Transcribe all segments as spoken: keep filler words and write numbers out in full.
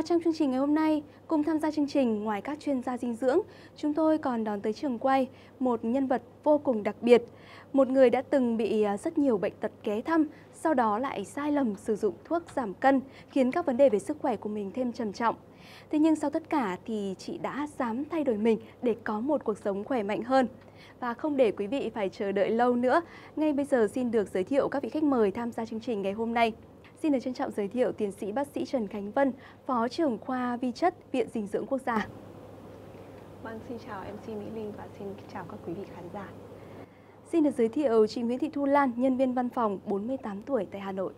Và trong chương trình ngày hôm nay, cùng tham gia chương trình ngoài các chuyên gia dinh dưỡng, chúng tôi còn đón tới trường quay một nhân vật vô cùng đặc biệt. Một người đã từng bị rất nhiều bệnh tật ghé thăm, sau đó lại sai lầm sử dụng thuốc giảm cân, khiến các vấn đề về sức khỏe của mình thêm trầm trọng. Thế nhưng sau tất cả thì chị đã dám thay đổi mình để có một cuộc sống khỏe mạnh hơn. Và không để quý vị phải chờ đợi lâu nữa, ngay bây giờ xin được giới thiệu các vị khách mời tham gia chương trình ngày hôm nay. Xin được trân trọng giới thiệu tiến sĩ bác sĩ Trần Khánh Vân, Phó trưởng khoa vi chất Viện Dinh dưỡng Quốc gia. Vâng, xin chào em xê Mỹ Linh và xin chào các quý vị khán giả. Xin được giới thiệu chị Nguyễn Thị Thu Lan, nhân viên văn phòng bốn mươi tám tuổi tại Hà Nội.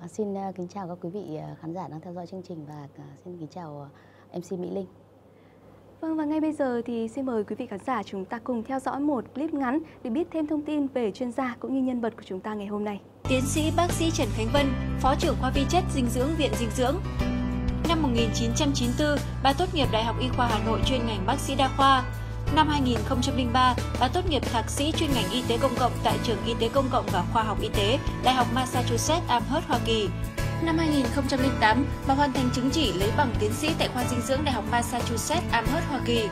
À, xin kính chào các quý vị khán giả đang theo dõi chương trình và xin kính chào em xê Mỹ Linh. Vâng, và ngay bây giờ thì xin mời quý vị khán giả chúng ta cùng theo dõi một clip ngắn để biết thêm thông tin về chuyên gia cũng như nhân vật của chúng ta ngày hôm nay. Tiến sĩ bác sĩ Trần Khánh Vân, Phó trưởng khoa vi chất dinh dưỡng Viện Dinh dưỡng. Năm một nghìn chín trăm chín mươi tư, bà tốt nghiệp Đại học Y khoa Hà Nội chuyên ngành bác sĩ đa khoa. Năm hai nghìn không trăm linh ba, bà tốt nghiệp thạc sĩ chuyên ngành y tế công cộng tại trường Y tế công cộng và khoa học y tế, Đại học Massachusetts Amherst, Hoa Kỳ. Năm hai nghìn không trăm linh tám, bà hoàn thành chứng chỉ lấy bằng tiến sĩ tại khoa dinh dưỡng Đại học Massachusetts Amherst, Hoa Kỳ.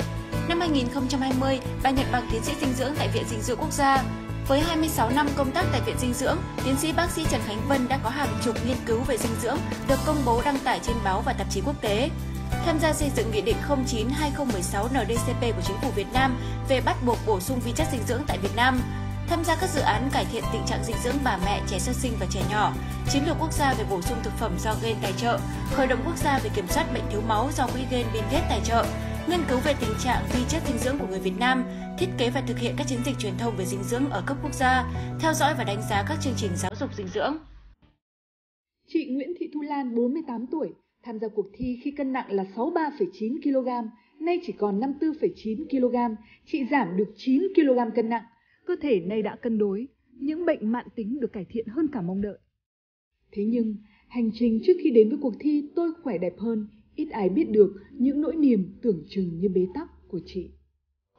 Năm hai nghìn không trăm hai mươi, bà nhận bằng tiến sĩ dinh dưỡng tại Viện Dinh dưỡng Quốc gia. Với hai mươi sáu năm công tác tại Viện Dinh dưỡng, tiến sĩ bác sĩ Trần Khánh Vân đã có hàng chục nghiên cứu về dinh dưỡng được công bố đăng tải trên báo và tạp chí quốc tế. Tham gia xây dựng Nghị định không chín hai nghìn không trăm mười sáu en đê cê pê của Chính phủ Việt Nam về bắt buộc bổ sung vi chất dinh dưỡng tại Việt Nam. Tham gia các dự án cải thiện tình trạng dinh dưỡng bà mẹ, trẻ sơ sinh và trẻ nhỏ, chiến lược quốc gia về bổ sung thực phẩm do gen tài trợ, khởi động quốc gia về kiểm soát bệnh thiếu máu do quỹ gen Bill Gates tài trợ, nghiên cứu về tình trạng vi chất dinh dưỡng của người Việt Nam, thiết kế và thực hiện các chiến dịch truyền thông về dinh dưỡng ở cấp quốc gia, theo dõi và đánh giá các chương trình giáo dục dinh dưỡng. Chị Nguyễn Thị Thu Lan, bốn mươi tám tuổi, tham gia cuộc thi khi cân nặng là sáu mươi ba phẩy chín ki lô gam, nay chỉ còn năm mươi tư phẩy chín ki lô gam, chị giảm được chín ki lô gam cân nặng. Cơ thể nay đã cân đối, những bệnh mãn tính được cải thiện hơn cả mong đợi. Thế nhưng, hành trình trước khi đến với cuộc thi Tôi khỏe đẹp hơn, ít ai biết được những nỗi niềm tưởng chừng như bế tắc của chị.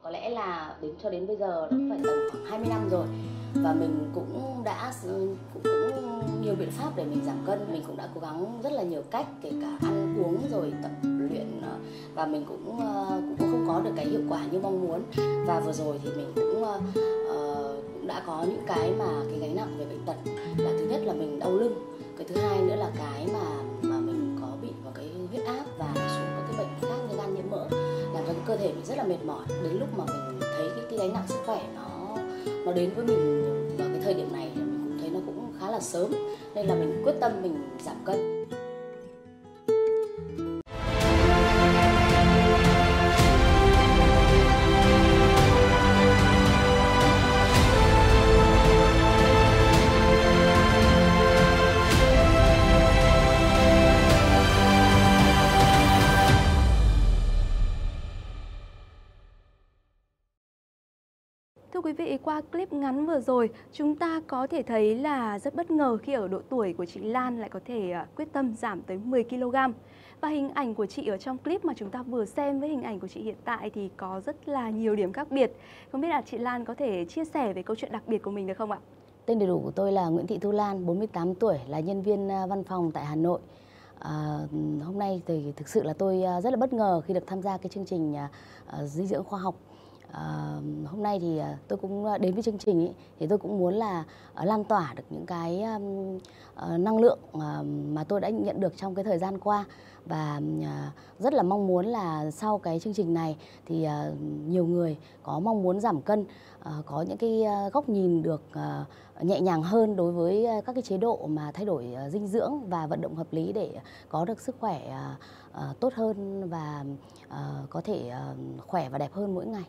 Có lẽ là đến cho đến bây giờ nó phải tầm khoảng hai mươi năm rồi. Và mình cũng đã cũng, cũng nhiều biện pháp để mình giảm cân. Mình cũng đã cố gắng rất là nhiều cách, kể cả ăn uống rồi tập luyện. Và mình cũng, cũng không có được cái hiệu quả như mong muốn. Và vừa rồi thì mình cũng, uh, cũng đã có những cái mà cái gánh nặng về bệnh tật. Là thứ nhất là mình đau lưng. Cái thứ hai nữa là cái mà, mà mình có bị vào cái huyết áp và một số các cái bệnh khác như gan nhiễm mỡ. Làm cho cái cơ thể mình rất là mệt mỏi. Đến lúc mà mình thấy cái, cái gánh nặng sức khỏe nó nó đến với mình vào cái thời điểm này thì mình cũng thấy nó cũng khá là sớm, nên là mình quyết tâm mình giảm cân. Quý vị, qua clip ngắn vừa rồi, chúng ta có thể thấy là rất bất ngờ khi ở độ tuổi của chị Lan lại có thể quyết tâm giảm tới mười ki lô gam. Và hình ảnh của chị ở trong clip mà chúng ta vừa xem với hình ảnh của chị hiện tại thì có rất là nhiều điểm khác biệt. Không biết là chị Lan có thể chia sẻ về câu chuyện đặc biệt của mình được không ạ? Tên đầy đủ của tôi là Nguyễn Thị Thu Lan, bốn mươi tám tuổi, là nhân viên văn phòng tại Hà Nội. À, hôm nay thì thực sự là tôi rất là bất ngờ khi được tham gia cái chương trình dinh dưỡng khoa học. À, hôm nay thì tôi cũng đến với chương trình ấy, thì tôi cũng muốn là lan tỏa được những cái um, năng lượng mà tôi đã nhận được trong cái thời gian qua. Và uh, rất là mong muốn là sau cái chương trình này thì uh, nhiều người có mong muốn giảm cân, uh, có những cái uh, góc nhìn được uh, nhẹ nhàng hơn đối với uh, các cái chế độ mà thay đổi uh, dinh dưỡng và vận động hợp lý để có được sức khỏe uh, uh, tốt hơn và uh, có thể uh, khỏe và đẹp hơn mỗi ngày.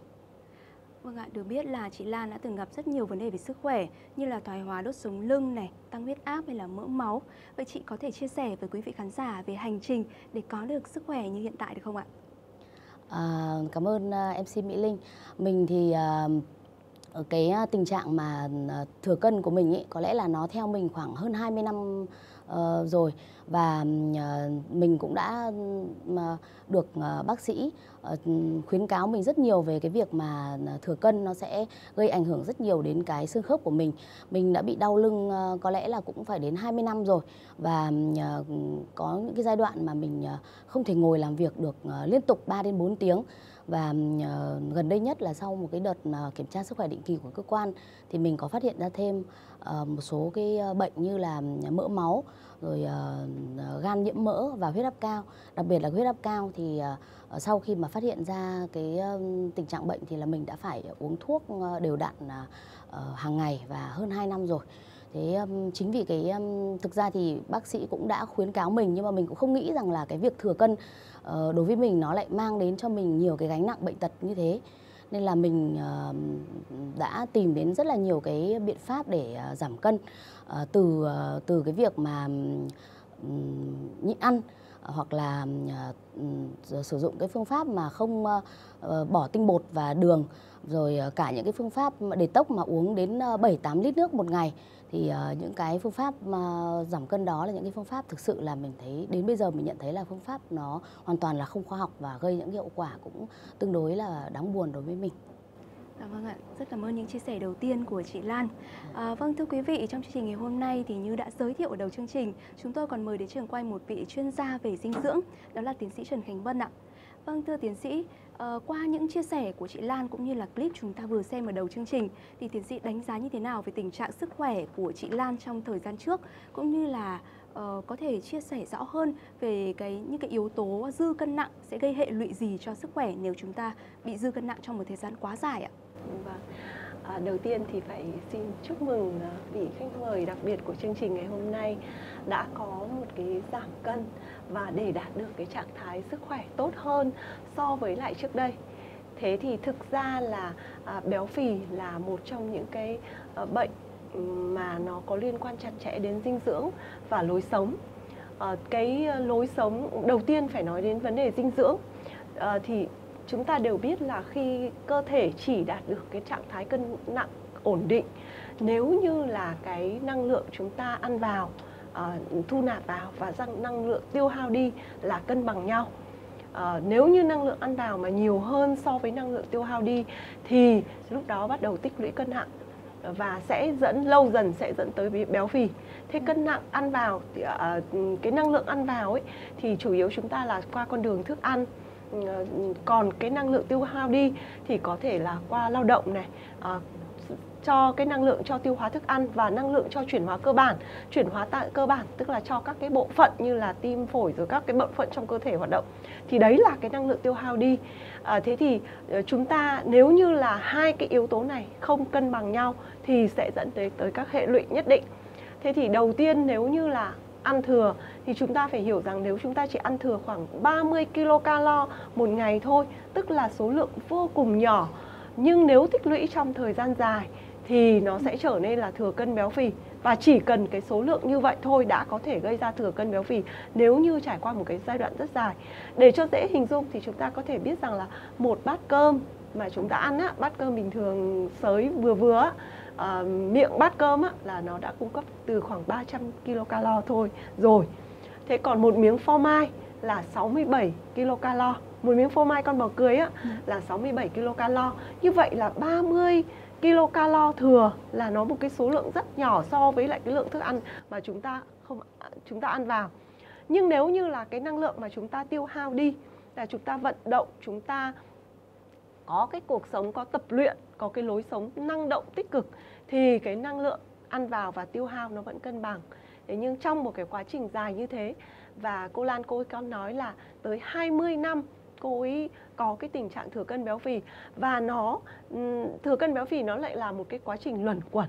Vâng ạ, được biết là chị Lan đã từng gặp rất nhiều vấn đề về sức khỏe như là thoái hóa đốt sống lưng này, tăng huyết áp hay là mỡ máu. Vậy chị có thể chia sẻ với quý vị khán giả về hành trình để có được sức khỏe như hiện tại được không ạ? À, cảm ơn em xê Mỹ Linh. Mình thì à, cái tình trạng mà thừa cân của mình ấy, có lẽ là nó theo mình khoảng hơn hai mươi năm uh, rồi, và uh, mình cũng đã uh, được uh, bác sĩ uh, khuyến cáo mình rất nhiều về cái việc mà thừa cân nó sẽ gây ảnh hưởng rất nhiều đến cái xương khớp của mình. Mình đã bị đau lưng uh, có lẽ là cũng phải đến hai mươi năm rồi, và uh, có những cái giai đoạn mà mình uh, không thể ngồi làm việc được uh, liên tục ba đến bốn tiếng. Và uh, gần đây nhất là sau một cái đợt uh, kiểm tra sức khỏe định kỳ của cơ quan thì mình có phát hiện ra thêm uh, một số cái bệnh như là mỡ máu, rồi uh, gan nhiễm mỡ và huyết áp cao. Đặc biệt là huyết áp cao thì uh, sau khi mà phát hiện ra cái uh, tình trạng bệnh thì là mình đã phải uống thuốc uh, đều đặn uh, hàng ngày và hơn hai năm rồi. Thế chính vì cái thực ra thì bác sĩ cũng đã khuyến cáo mình, nhưng mà mình cũng không nghĩ rằng là cái việc thừa cân đối với mình nó lại mang đến cho mình nhiều cái gánh nặng bệnh tật như thế. Nên là mình đã tìm đến rất là nhiều cái biện pháp để giảm cân, từ từ cái việc mà nhịn ăn, hoặc là sử dụng cái phương pháp mà không bỏ tinh bột và đường, rồi cả những cái phương pháp để tốc mà uống đến bảy tám lít nước một ngày. Thì những cái phương pháp giảm cân đó là những cái phương pháp thực sự là mình thấy đến bây giờ mình nhận thấy là phương pháp nó hoàn toàn là không khoa học và gây những hiệu quả cũng tương đối là đáng buồn đối với mình. À, vâng ạ, rất cảm ơn những chia sẻ đầu tiên của chị Lan. À, vâng, thưa quý vị, trong chương trình ngày hôm nay thì như đã giới thiệu ở đầu chương trình, chúng tôi còn mời đến trường quay một vị chuyên gia về dinh dưỡng, đó là tiến sĩ Trần Khánh Vân ạ. Vâng, thưa tiến sĩ, à, qua những chia sẻ của chị Lan cũng như là clip chúng ta vừa xem ở đầu chương trình, thì tiến sĩ đánh giá như thế nào về tình trạng sức khỏe của chị Lan trong thời gian trước, cũng như là uh, có thể chia sẻ rõ hơn về cái những cái yếu tố dư cân nặng sẽ gây hệ lụy gì cho sức khỏe nếu chúng ta bị dư cân nặng trong một thời gian quá dài ạ? Vâng. À, đầu tiên thì phải xin chúc mừng vị khách mời đặc biệt của chương trình ngày hôm nay đã có một cái giảm cân và để đạt được cái trạng thái sức khỏe tốt hơn so với lại trước đây. Thế thì thực ra là à, béo phì là một trong những cái à, bệnh mà nó có liên quan chặt chẽ đến dinh dưỡng và lối sống. À, cái lối sống đầu tiên phải nói đến vấn đề dinh dưỡng. À, thì chúng ta đều biết là khi cơ thể chỉ đạt được cái trạng thái cân nặng ổn định nếu như là cái năng lượng chúng ta ăn vào, uh, thu nạp vào và năng lượng tiêu hao đi là cân bằng nhau. Uh, nếu như năng lượng ăn vào mà nhiều hơn so với năng lượng tiêu hao đi thì lúc đó bắt đầu tích lũy cân nặng và sẽ dẫn lâu dần sẽ dẫn tới béo phì. Thế cân nặng ăn vào, cái năng lượng ăn vào ấy thì chủ yếu chúng ta là qua con đường thức ăn. Còn cái năng lượng tiêu hao đi thì có thể là qua lao động này, à, cho cái năng lượng cho tiêu hóa thức ăn và năng lượng cho chuyển hóa cơ bản. Chuyển hóa tại cơ bản tức là cho các cái bộ phận như là tim, phổi rồi các cái bộ phận trong cơ thể hoạt động. Thì đấy là cái năng lượng tiêu hao đi. à, Thế thì chúng ta nếu như là hai cái yếu tố này không cân bằng nhau thì sẽ dẫn tới, tới các hệ lụy nhất định. Thế thì đầu tiên nếu như là ăn thừa thì chúng ta phải hiểu rằng nếu chúng ta chỉ ăn thừa khoảng ba mươi ki lô calo một ngày thôi, tức là số lượng vô cùng nhỏ, nhưng nếu tích lũy trong thời gian dài thì nó sẽ trở nên là thừa cân béo phì. Và chỉ cần cái số lượng như vậy thôi đã có thể gây ra thừa cân béo phì nếu như trải qua một cái giai đoạn rất dài. Để cho dễ hình dung thì chúng ta có thể biết rằng là một bát cơm mà chúng ta ăn á, bát cơm bình thường sới vừa vừa, à, miệng bát cơm á, là nó đã cung cấp từ khoảng ba trăm ki lô calo thôi rồi. Thế còn một miếng phô mai là sáu mươi bảy ki lô calo, một miếng phô mai con bò cười á, ừ. là sáu mươi bảy ki lô calo. Như vậy là ba mươi ki lô calo thừa là nó một cái số lượng rất nhỏ so với lại cái lượng thức ăn mà chúng ta không chúng ta ăn vào. Nhưng nếu như là cái năng lượng mà chúng ta tiêu hao đi là chúng ta vận động, chúng ta có cái cuộc sống, có tập luyện, có cái lối sống năng động tích cực thì cái năng lượng ăn vào và tiêu hao nó vẫn cân bằng. Thế nhưng trong một cái quá trình dài như thế, và cô Lan cô ấy có nói là tới hai mươi năm cô ấy có cái tình trạng thừa cân béo phì, và nó thừa cân béo phì nó lại là một cái quá trình luẩn quẩn.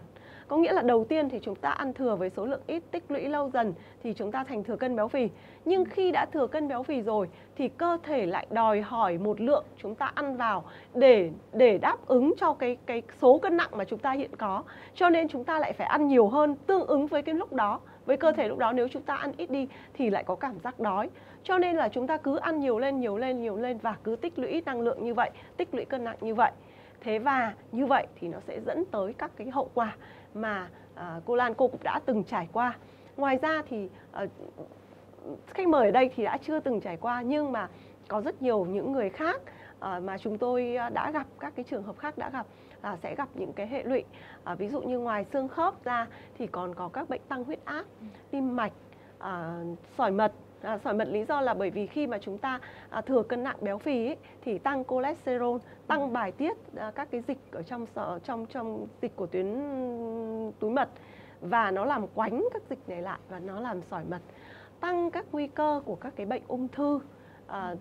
Có nghĩa là đầu tiên thì chúng ta ăn thừa với số lượng ít, tích lũy lâu dần thì chúng ta thành thừa cân béo phì. Nhưng khi đã thừa cân béo phì rồi thì cơ thể lại đòi hỏi một lượng chúng ta ăn vào để để đáp ứng cho cái cái số cân nặng mà chúng ta hiện có. Cho nên chúng ta lại phải ăn nhiều hơn tương ứng với cái lúc đó. Với cơ thể lúc đó nếu chúng ta ăn ít đi thì lại có cảm giác đói. Cho nên là chúng ta cứ ăn nhiều lên, nhiều lên, nhiều lên và cứ tích lũy năng lượng như vậy, tích lũy cân nặng như vậy. Thế và như vậy thì nó sẽ dẫn tới các cái hậu quả mà à, cô Lan cô cũng đã từng trải qua. Ngoài ra thì à, khách mời ở đây thì đã chưa từng trải qua, nhưng mà có rất nhiều những người khác à, mà chúng tôi đã gặp, các cái trường hợp khác đã gặp là sẽ gặp những cái hệ lụy. À, ví dụ như ngoài xương khớp ra thì còn có các bệnh tăng huyết áp, tim mạch, à, sỏi mật. À, sỏi mật lý do là bởi vì khi mà chúng ta à, thừa cân nặng béo phì ấy, thì tăng cholesterol, tăng bài tiết à, các cái dịch ở trong trong trong dịch của tuyến túi mật, và nó làm quánh các dịch này lại và nó làm sỏi mật, tăng các nguy cơ của các cái bệnh ung thư. À,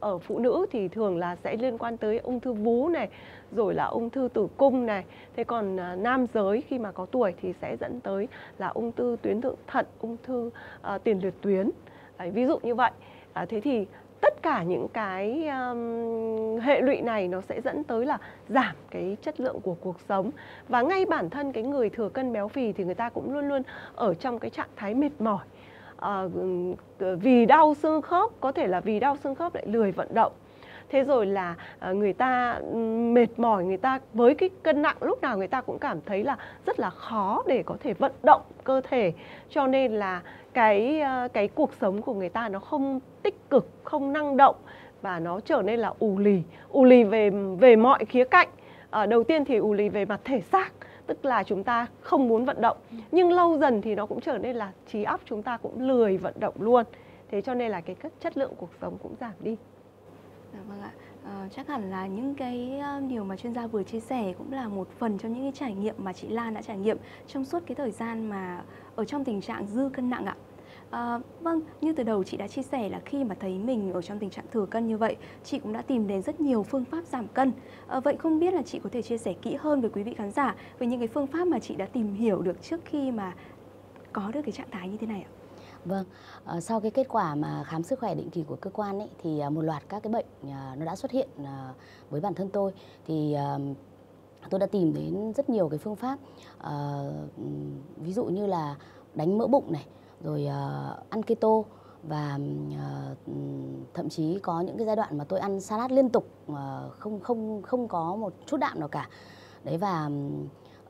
ở phụ nữ thì thường là sẽ liên quan tới ung thư vú này, rồi là ung thư tử cung này. Thế còn à, nam giới khi mà có tuổi thì sẽ dẫn tới là ung thư tuyến thượng thận, ung thư à, tiền liệt tuyến. Đấy, ví dụ như vậy. À, thế thì tất cả những cái um, hệ lụy này nó sẽ dẫn tới là giảm cái chất lượng của cuộc sống. Và ngay bản thân cái người thừa cân béo phì thì người ta cũng luôn luôn ở trong cái trạng thái mệt mỏi. À, vì đau xương khớp, có thể là vì đau xương khớp lại lười vận động. Thế rồi là à, người ta mệt mỏi, người ta với cái cân nặng lúc nào người ta cũng cảm thấy là rất là khó để có thể vận động cơ thể. Cho nên là cái, cái cuộc sống của người ta nó không tích cực, không năng động, và nó trở nên là ù lì. Ù lì về, về mọi khía cạnh. À, đầu tiên thì ù lì về mặt thể xác, tức là chúng ta không muốn vận động, nhưng lâu dần thì nó cũng trở nên là trí óc chúng ta cũng lười vận động luôn. Thế cho nên là cái chất lượng cuộc sống cũng giảm đi. Dạ vâng ạ. À, chắc hẳn là những cái điều mà chuyên gia vừa chia sẻ cũng là một phần trong những cái trải nghiệm mà chị Lan đã trải nghiệm trong suốt cái thời gian mà ở trong tình trạng dư cân nặng ạ. À, vâng, như từ đầu chị đã chia sẻ là khi mà thấy mình ở trong tình trạng thừa cân như vậy, chị cũng đã tìm đến rất nhiều phương pháp giảm cân. À, vậy không biết là chị có thể chia sẻ kỹ hơn với quý vị khán giả về những cái phương pháp mà chị đã tìm hiểu được trước khi mà có được cái trạng thái như thế này ạ? Vâng, à, sau cái kết quả mà khám sức khỏe định kỳ của cơ quan ấy, thì một loạt các cái bệnh à, nó đã xuất hiện à, với bản thân tôi. Thì à, tôi đã tìm đến rất nhiều cái phương pháp, à, ví dụ như là đánh mỡ bụng này, rồi uh, ăn keto, và uh, thậm chí có những cái giai đoạn mà tôi ăn salad liên tục, uh, không không không có một chút đạm nào cả. Đấy, và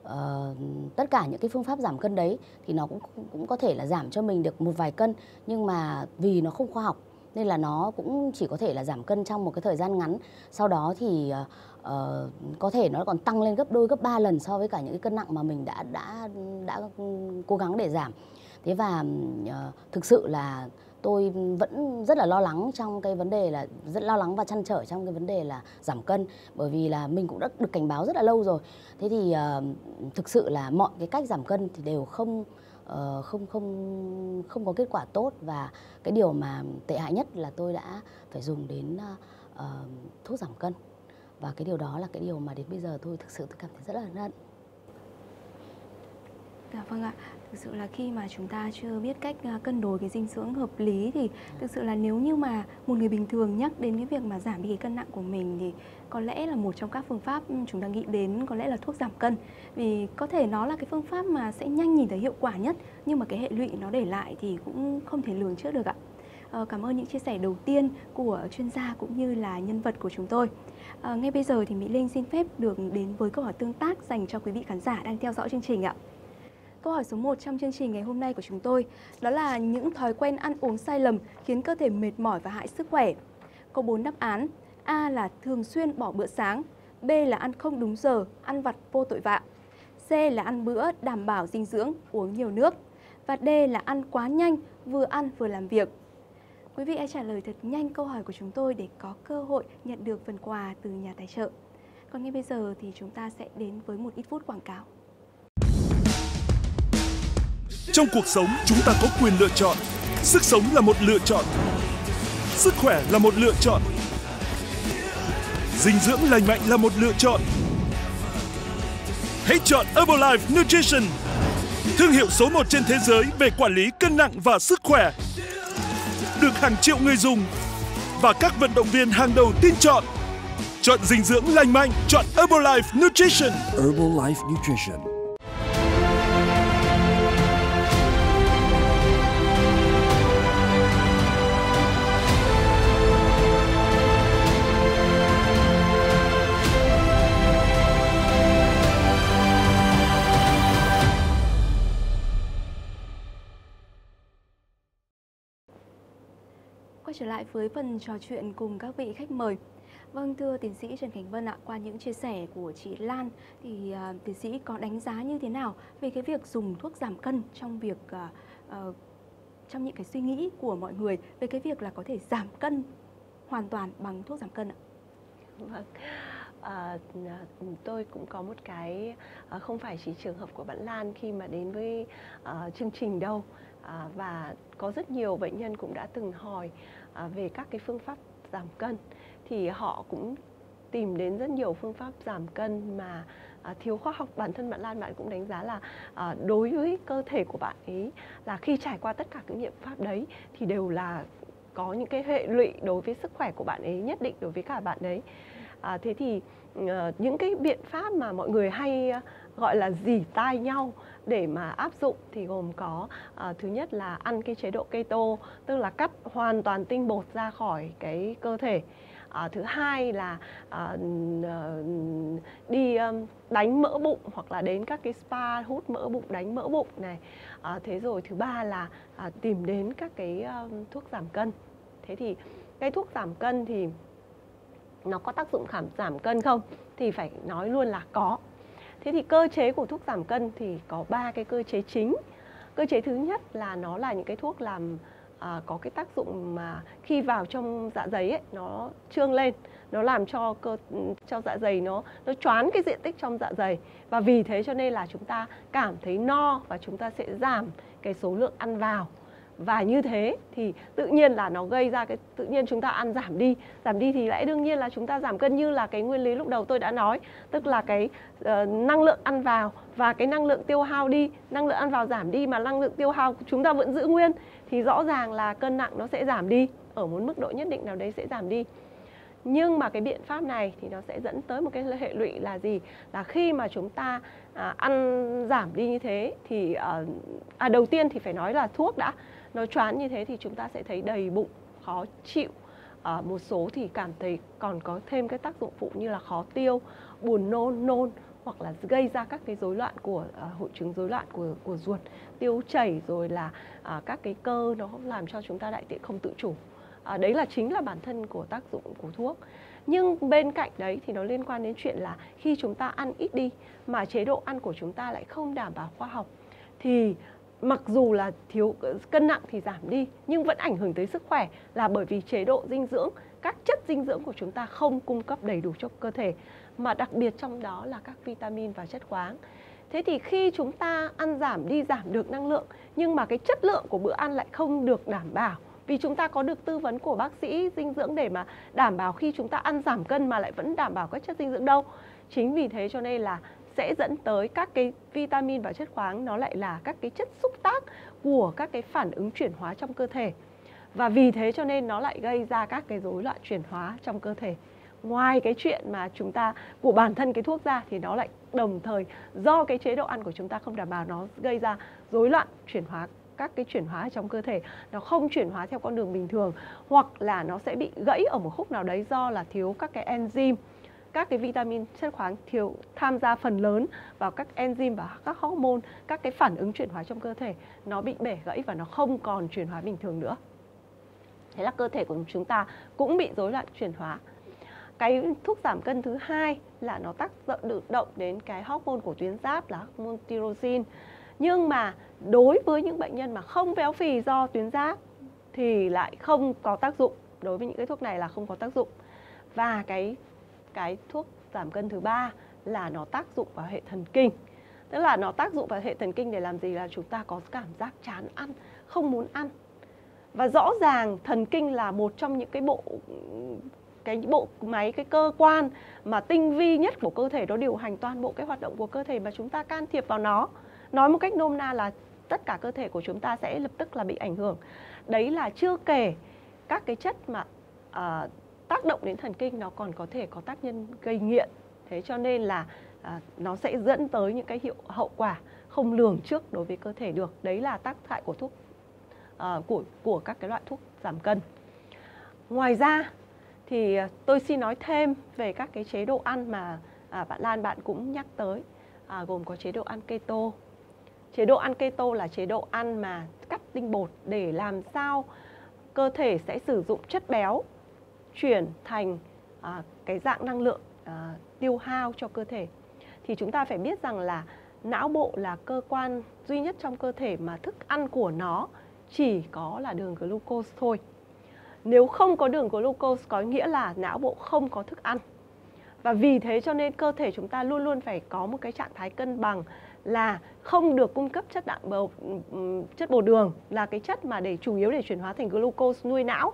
uh, tất cả những cái phương pháp giảm cân đấy thì nó cũng cũng có thể là giảm cho mình được một vài cân, nhưng mà vì nó không khoa học nên là nó cũng chỉ có thể là giảm cân trong một cái thời gian ngắn. Sau đó thì uh, có thể nó còn tăng lên gấp đôi, gấp ba lần so với cả những cái cân nặng mà mình đã đã đã cố gắng để giảm. Thế và uh, thực sự là tôi vẫn rất là lo lắng trong cái vấn đề là rất lo lắng và trăn trở trong cái vấn đề là giảm cân, bởi vì là mình cũng đã được cảnh báo rất là lâu rồi. Thế thì uh, thực sự là mọi cái cách giảm cân thì đều không uh, không không không có kết quả tốt, và cái điều mà tệ hại nhất là tôi đã phải dùng đến uh, thuốc giảm cân, và cái điều đó là cái điều mà đến bây giờ tôi thực sự tôi cảm thấy rất là nặng. Dạ vâng ạ, thực sự là khi mà chúng ta chưa biết cách cân đối cái dinh dưỡng hợp lý thì thực sự là nếu như mà một người bình thường nhắc đến cái việc mà giảm đi cái cân nặng của mình thì có lẽ là một trong các phương pháp chúng ta nghĩ đến có lẽ là thuốc giảm cân, vì có thể nó là cái phương pháp mà sẽ nhanh nhìn thấy hiệu quả nhất, nhưng mà cái hệ lụy nó để lại thì cũng không thể lường trước được ạ. À, cảm ơn những chia sẻ đầu tiên của chuyên gia cũng như là nhân vật của chúng tôi. À, ngay bây giờ thì Mỹ Linh xin phép được đến với câu hỏi tương tác dành cho quý vị khán giả đang theo dõi chương trình ạ. Câu hỏi số một trong chương trình ngày hôm nay của chúng tôi đó là những thói quen ăn uống sai lầm khiến cơ thể mệt mỏi và hại sức khỏe. Có bốn đáp án. A là thường xuyên bỏ bữa sáng, B là ăn không đúng giờ, ăn vặt vô tội vạ, C là ăn bữa đảm bảo dinh dưỡng, uống nhiều nước, và D là ăn quá nhanh, vừa ăn vừa làm việc. Quý vị hãy trả lời thật nhanh câu hỏi của chúng tôi để có cơ hội nhận được phần quà từ nhà tài trợ. Còn ngay bây giờ thì chúng ta sẽ đến với một ít phút quảng cáo. Trong cuộc sống, chúng ta có quyền lựa chọn. Sức sống là một lựa chọn. Sức khỏe là một lựa chọn. Dinh dưỡng lành mạnh là một lựa chọn. Hãy chọn Herbalife Nutrition, thương hiệu số một trên thế giới về quản lý cân nặng và sức khỏe, được hàng triệu người dùng và các vận động viên hàng đầu tin chọn. Chọn dinh dưỡng lành mạnh, chọn Herbalife Nutrition. Herbalife Nutrition. quay trở lại với phần trò chuyện cùng các vị khách mời. Vâng, thưa tiến sĩ Trần Khánh Vân ạ, qua những chia sẻ của chị Lan thì uh, tiến sĩ có đánh giá như thế nào về cái việc dùng thuốc giảm cân trong việc uh, uh, trong những cái suy nghĩ của mọi người về cái việc là có thể giảm cân hoàn toàn bằng thuốc giảm cân ạ? Vâng. À, tôi cũng có một cái à, không phải chỉ trường hợp của bạn Lan khi mà đến với à, chương trình đâu, à, và có rất nhiều bệnh nhân cũng đã từng hỏi à, về các cái phương pháp giảm cân, thì họ cũng tìm đến rất nhiều phương pháp giảm cân mà à, thiếu khoa học. Bản thân bạn Lan, bạn cũng đánh giá là à, đối với cơ thể của bạn ấy là khi trải qua tất cả những biện pháp đấy thì đều là có những cái hệ lụy đối với sức khỏe của bạn ấy, nhất định đối với cả bạn đấy. À, thế thì uh, những cái biện pháp mà mọi người hay uh, gọi là dỉ tai nhau để mà áp dụng thì gồm có uh, thứ nhất là ăn cái chế độ keto, tức là cắt hoàn toàn tinh bột ra khỏi cái cơ thể. Uh, thứ hai là uh, uh, đi um, đánh mỡ bụng, hoặc là đến các cái spa hút mỡ bụng, đánh mỡ bụng này. Uh, thế rồi thứ ba là uh, tìm đến các cái um, thuốc giảm cân. Thế thì cái thuốc giảm cân thì nó có tác dụng khảm giảm cân không? Thì phải nói luôn là có. Thế thì cơ chế của thuốc giảm cân thì có ba cái cơ chế chính. Cơ chế thứ nhất là nó là những cái thuốc làm à, có cái tác dụng mà khi vào trong dạ dày ấy, nó trương lên, nó làm cho cơ cho dạ dày nó nó choán cái diện tích trong dạ dày, và vì thế cho nên là chúng ta cảm thấy no và chúng ta sẽ giảm cái số lượng ăn vào. Và như thế thì tự nhiên là nó gây ra cái tự nhiên chúng ta ăn giảm đi. Giảm đi thì lẽ đương nhiên là chúng ta giảm cân, như là cái nguyên lý lúc đầu tôi đã nói. Tức là cái uh, năng lượng ăn vào và cái năng lượng tiêu hao đi. Năng lượng ăn vào giảm đi mà năng lượng tiêu hao chúng ta vẫn giữ nguyên, thì rõ ràng là cân nặng nó sẽ giảm đi, ở một mức độ nhất định nào đấy sẽ giảm đi. Nhưng mà cái biện pháp này thì nó sẽ dẫn tới một cái hệ lụy là gì? Là khi mà chúng ta à, ăn giảm đi như thế thì à, à, đầu tiên thì phải nói là thuốc đã. Nó choán như thế thì chúng ta sẽ thấy đầy bụng, khó chịu, à, một số thì cảm thấy còn có thêm cái tác dụng phụ như là khó tiêu, buồn nôn, nôn hoặc là gây ra các cái rối loạn của à, hội chứng rối loạn của của ruột, tiêu chảy, rồi là à, các cái cơ nó làm cho chúng ta đại tiện không tự chủ. À, đấy là chính là bản thân của tác dụng của thuốc. Nhưng bên cạnh đấy thì nó liên quan đến chuyện là khi chúng ta ăn ít đi mà chế độ ăn của chúng ta lại không đảm bảo khoa học, thì mặc dù là thiếu cân nặng thì giảm đi nhưng vẫn ảnh hưởng tới sức khỏe, là bởi vì chế độ dinh dưỡng, các chất dinh dưỡng của chúng ta không cung cấp đầy đủ cho cơ thể, mà đặc biệt trong đó là các vitamin và chất khoáng. Thế thì khi chúng ta ăn giảm đi, giảm được năng lượng nhưng mà cái chất lượng của bữa ăn lại không được đảm bảo, vì chúng ta có được tư vấn của bác sĩ dinh dưỡng để mà đảm bảo khi chúng ta ăn giảm cân mà lại vẫn đảm bảo các chất dinh dưỡng đâu. Chính vì thế cho nên là sẽ dẫn tới các cái vitamin và chất khoáng nó lại là các cái chất xúc tác của các cái phản ứng chuyển hóa trong cơ thể. Và vì thế cho nên nó lại gây ra các cái rối loạn chuyển hóa trong cơ thể. Ngoài cái chuyện mà chúng ta của bản thân cái thuốc ra thì nó lại đồng thời do cái chế độ ăn của chúng ta không đảm bảo, nó gây ra rối loạn chuyển hóa, các cái chuyển hóa trong cơ thể nó không chuyển hóa theo con đường bình thường, hoặc là nó sẽ bị gãy ở một khúc nào đấy do là thiếu các cái enzyme, các cái vitamin, chất khoáng thiếu tham gia phần lớn vào các enzyme và các hormone, các cái phản ứng chuyển hóa trong cơ thể nó bị bể gãy và nó không còn chuyển hóa bình thường nữa. Thế là cơ thể của chúng ta cũng bị rối loạn chuyển hóa. Cái thuốc giảm cân thứ hai là nó tác động đến cái hormone của tuyến giáp là hormone thyroxine. Nhưng mà đối với những bệnh nhân mà không béo phì do tuyến giáp thì lại không có tác dụng. Đối với những cái thuốc này là không có tác dụng. Và cái cái thuốc giảm cân thứ ba là nó tác dụng vào hệ thần kinh. Tức là nó tác dụng vào hệ thần kinh để làm gì? Là chúng ta có cảm giác chán ăn, không muốn ăn. Và rõ ràng thần kinh là một trong những cái bộ cái bộ máy, cái cơ quan mà tinh vi nhất của cơ thể, nó điều hành toàn bộ cái hoạt động của cơ thể mà chúng ta can thiệp vào nó. Nói một cách nôm na là tất cả cơ thể của chúng ta sẽ lập tức là bị ảnh hưởng. Đấy là chưa kể các cái chất mà à, tác động đến thần kinh nó còn có thể có tác nhân gây nghiện. Thế cho nên là à, nó sẽ dẫn tới những cái hiệu hậu quả không lường trước đối với cơ thể được. Đấy là tác hại của thuốc à, của, của các cái loại thuốc giảm cân. Ngoài ra thì tôi xin nói thêm về các cái chế độ ăn mà à, bạn Lan bạn cũng nhắc tới. À, gồm có chế độ ăn keto. Chế độ ăn keto là chế độ ăn mà cắt tinh bột để làm sao cơ thể sẽ sử dụng chất béo chuyển thành à, cái dạng năng lượng à, tiêu hao cho cơ thể. Thì chúng ta phải biết rằng là não bộ là cơ quan duy nhất trong cơ thể mà thức ăn của nó chỉ có là đường glucose thôi. Nếu không có đường glucose có nghĩa là não bộ không có thức ăn. Và vì thế cho nên cơ thể chúng ta luôn luôn phải có một cái trạng thái cân bằng là không được cung cấp chất đạm bột, chất bột đường là cái chất mà để chủ yếu để chuyển hóa thành glucose nuôi não,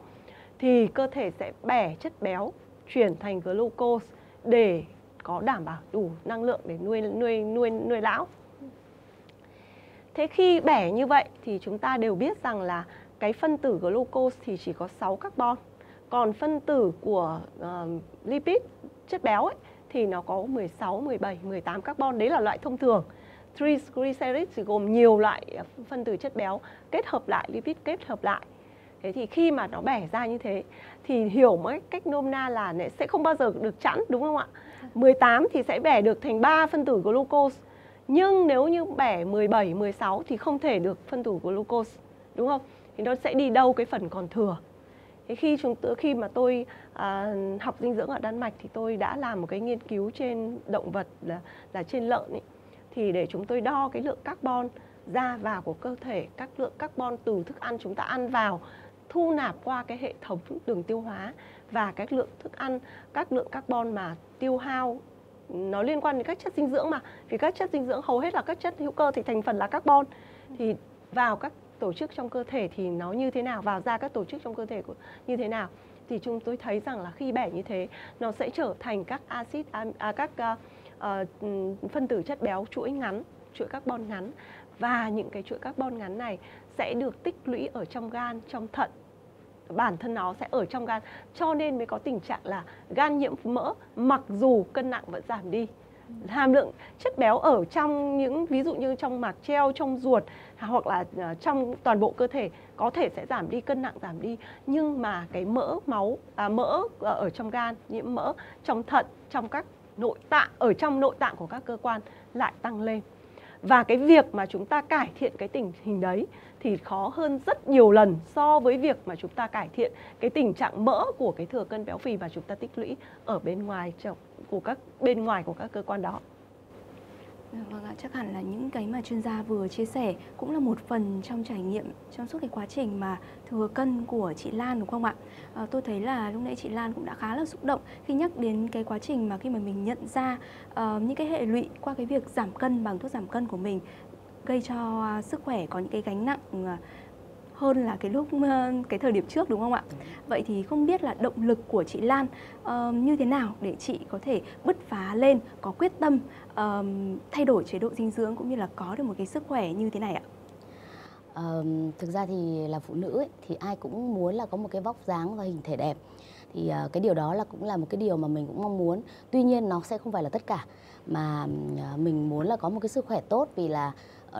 thì cơ thể sẽ bẻ chất béo chuyển thành glucose để có đảm bảo đủ năng lượng để nuôi nuôi nuôi nuôi não. Thế khi bẻ như vậy thì chúng ta đều biết rằng là cái phân tử glucose thì chỉ có sáu carbon, còn phân tử của uh, lipid chất béo ấy, thì nó có mười sáu, mười bảy, mười tám carbon. Đấy là loại thông thường. Triglycerides gồm nhiều loại phân tử chất béo kết hợp lại, lipid kết hợp lại. Thế thì khi mà nó bẻ ra như thế thì hiểu một cách nôm na là sẽ không bao giờ được chẵn, đúng không ạ? mười tám thì sẽ bẻ được thành ba phân tử glucose. Nhưng nếu như bẻ mười bảy, mười sáu thì không thể được phân tử glucose, đúng không? Thì nó sẽ đi đâu cái phần còn thừa. Thế khi chúng tôi, khi mà tôi à, học dinh dưỡng ở Đan Mạch thì tôi đã làm một cái nghiên cứu trên động vật là, là trên lợn ấy, thì để chúng tôi đo cái lượng carbon ra vào của cơ thể, các lượng carbon từ thức ăn chúng ta ăn vào thu nạp qua cái hệ thống đường tiêu hóa, và các lượng thức ăn, các lượng carbon mà tiêu hao nó liên quan đến các chất dinh dưỡng mà, vì các chất dinh dưỡng hầu hết là các chất hữu cơ thì thành phần là carbon, thì vào các tổ chức trong cơ thể thì nó như thế nào, vào ra các tổ chức trong cơ thể như thế nào, thì chúng tôi thấy rằng là khi bẻ như thế nó sẽ trở thành các axit à, các à, à, phân tử chất béo chuỗi ngắn, chuỗi carbon ngắn, và những cái chuỗi carbon ngắn này sẽ được tích lũy ở trong gan, trong thận, bản thân nó sẽ ở trong gan, cho nên mới có tình trạng là gan nhiễm mỡ, mặc dù cân nặng vẫn giảm đi. Hàm lượng chất béo ở trong những ví dụ như trong mạc treo, trong ruột hoặc là trong toàn bộ cơ thể có thể sẽ giảm đi, cân nặng giảm đi, nhưng mà cái mỡ máu à, mỡ ở trong gan, nhiễm mỡ trong thận, trong các nội tạng, ở trong nội tạng của các cơ quan lại tăng lên. Và cái việc mà chúng ta cải thiện cái tình hình đấy thì khó hơn rất nhiều lần so với việc mà chúng ta cải thiện cái tình trạng mỡ của cái thừa cân béo phì mà chúng ta tích lũy ở bên ngoài của các bên ngoài của các cơ quan đó. Vâng ạ, chắc hẳn là những cái mà chuyên gia vừa chia sẻ cũng là một phần trong trải nghiệm trong suốt cái quá trình mà thừa cân của chị Lan, đúng không ạ? À, tôi thấy là lúc nãy chị Lan cũng đã khá là xúc động khi nhắc đến cái quá trình mà khi mà mình nhận ra uh, những cái hệ lụy qua cái việc giảm cân bằng thuốc giảm cân của mình gây cho uh, sức khỏe có những cái gánh nặng uh, hơn là cái lúc uh, cái thời điểm trước, đúng không ạ? Vậy thì không biết là động lực của chị Lan uh, như thế nào để chị có thể bứt phá lên, có quyết tâm uh, thay đổi chế độ dinh dưỡng cũng như là có được một cái sức khỏe như thế này ạ? Uh, thực ra thì là phụ nữ ấy, thì ai cũng muốn là có một cái vóc dáng và hình thể đẹp, thì uh, cái điều đó là cũng là một cái điều mà mình cũng mong muốn. Tuy nhiên nó sẽ không phải là tất cả, mà uh, mình muốn là có một cái sức khỏe tốt, vì là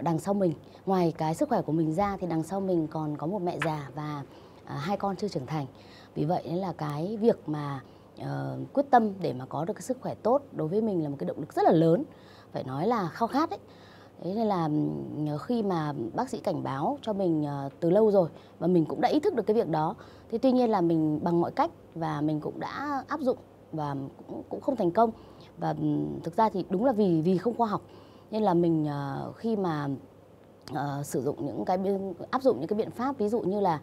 đằng sau mình, ngoài cái sức khỏe của mình ra thì đằng sau mình còn có một mẹ già và à, hai con chưa trưởng thành. Vì vậy nên là cái việc mà à, quyết tâm để mà có được cái sức khỏe tốt đối với mình là một cái động lực rất là lớn, phải nói là khao khát đấy. Thế nên là khi mà bác sĩ cảnh báo cho mình à, từ lâu rồi và mình cũng đã ý thức được cái việc đó, thì tuy nhiên là mình bằng mọi cách và mình cũng đã áp dụng và cũng, cũng không thành công. Và thực ra thì đúng là vì vì không khoa học. Nên là mình uh, khi mà uh, sử dụng những cái áp dụng những cái biện pháp ví dụ như là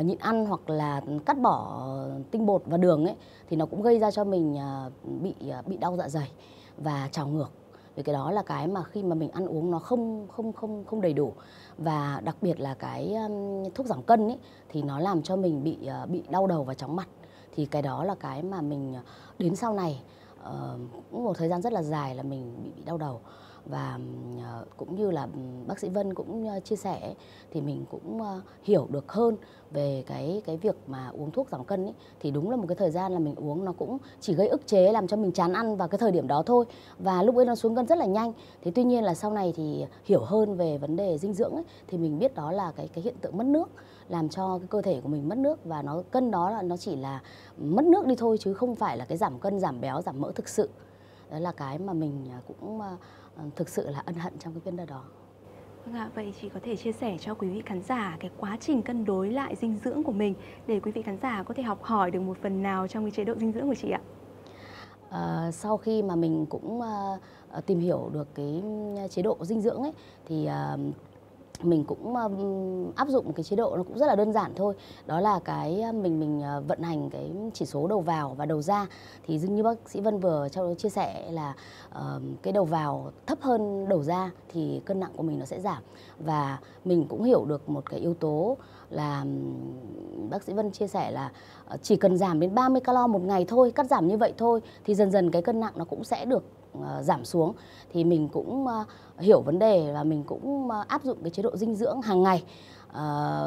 uh, nhịn ăn hoặc là cắt bỏ tinh bột và đường ấy, thì nó cũng gây ra cho mình uh, bị uh, bị đau dạ dày và trào ngược. Vì cái đó là cái mà khi mà mình ăn uống nó không không không không đầy đủ, và đặc biệt là cái um, thuốc giảm cân ấy, thì nó làm cho mình bị uh, bị đau đầu và chóng mặt. Thì cái đó là cái mà mình đến sau này uh, cũng một thời gian rất là dài là mình bị, bị đau đầu. Và cũng như là bác sĩ Vân cũng chia sẻ thì mình cũng hiểu được hơn về cái cái việc mà uống thuốc giảm cân ấy, thì đúng là một cái thời gian là mình uống nó cũng chỉ gây ức chế làm cho mình chán ăn vào cái thời điểm đó thôi, và lúc ấy nó xuống cân rất là nhanh. Thế tuy nhiên là sau này thì hiểu hơn về vấn đề dinh dưỡng ấy, thì mình biết đó là cái cái hiện tượng mất nước, làm cho cái cơ thể của mình mất nước, và nó cân đó là nó chỉ là mất nước đi thôi chứ không phải là cái giảm cân, giảm béo, giảm mỡ thực sự. Đó là cái mà mình cũng thực sự là ân hận trong cái vấn đề đó. Vâng ạ, vậy chị có thể chia sẻ cho quý vị khán giả cái quá trình cân đối lại dinh dưỡng của mình để quý vị khán giả có thể học hỏi được một phần nào trong cái chế độ dinh dưỡng của chị ạ? À, sau khi mà mình cũng à, tìm hiểu được cái chế độ dinh dưỡng ấy thì à, mình cũng áp dụng cái chế độ nó cũng rất là đơn giản thôi, đó là cái mình mình vận hành cái chỉ số đầu vào và đầu ra. Thì dường như bác sĩ Vân vừa cho chia sẻ là uh, cái đầu vào thấp hơn đầu ra thì cân nặng của mình nó sẽ giảm. Và mình cũng hiểu được một cái yếu tố là bác sĩ Vân chia sẻ là chỉ cần giảm đến ba mươi calo một ngày thôi, cắt giảm như vậy thôi thì dần dần cái cân nặng nó cũng sẽ được giảm xuống. Thì mình cũng hiểu vấn đề và mình cũng áp dụng cái chế độ dinh dưỡng hàng ngày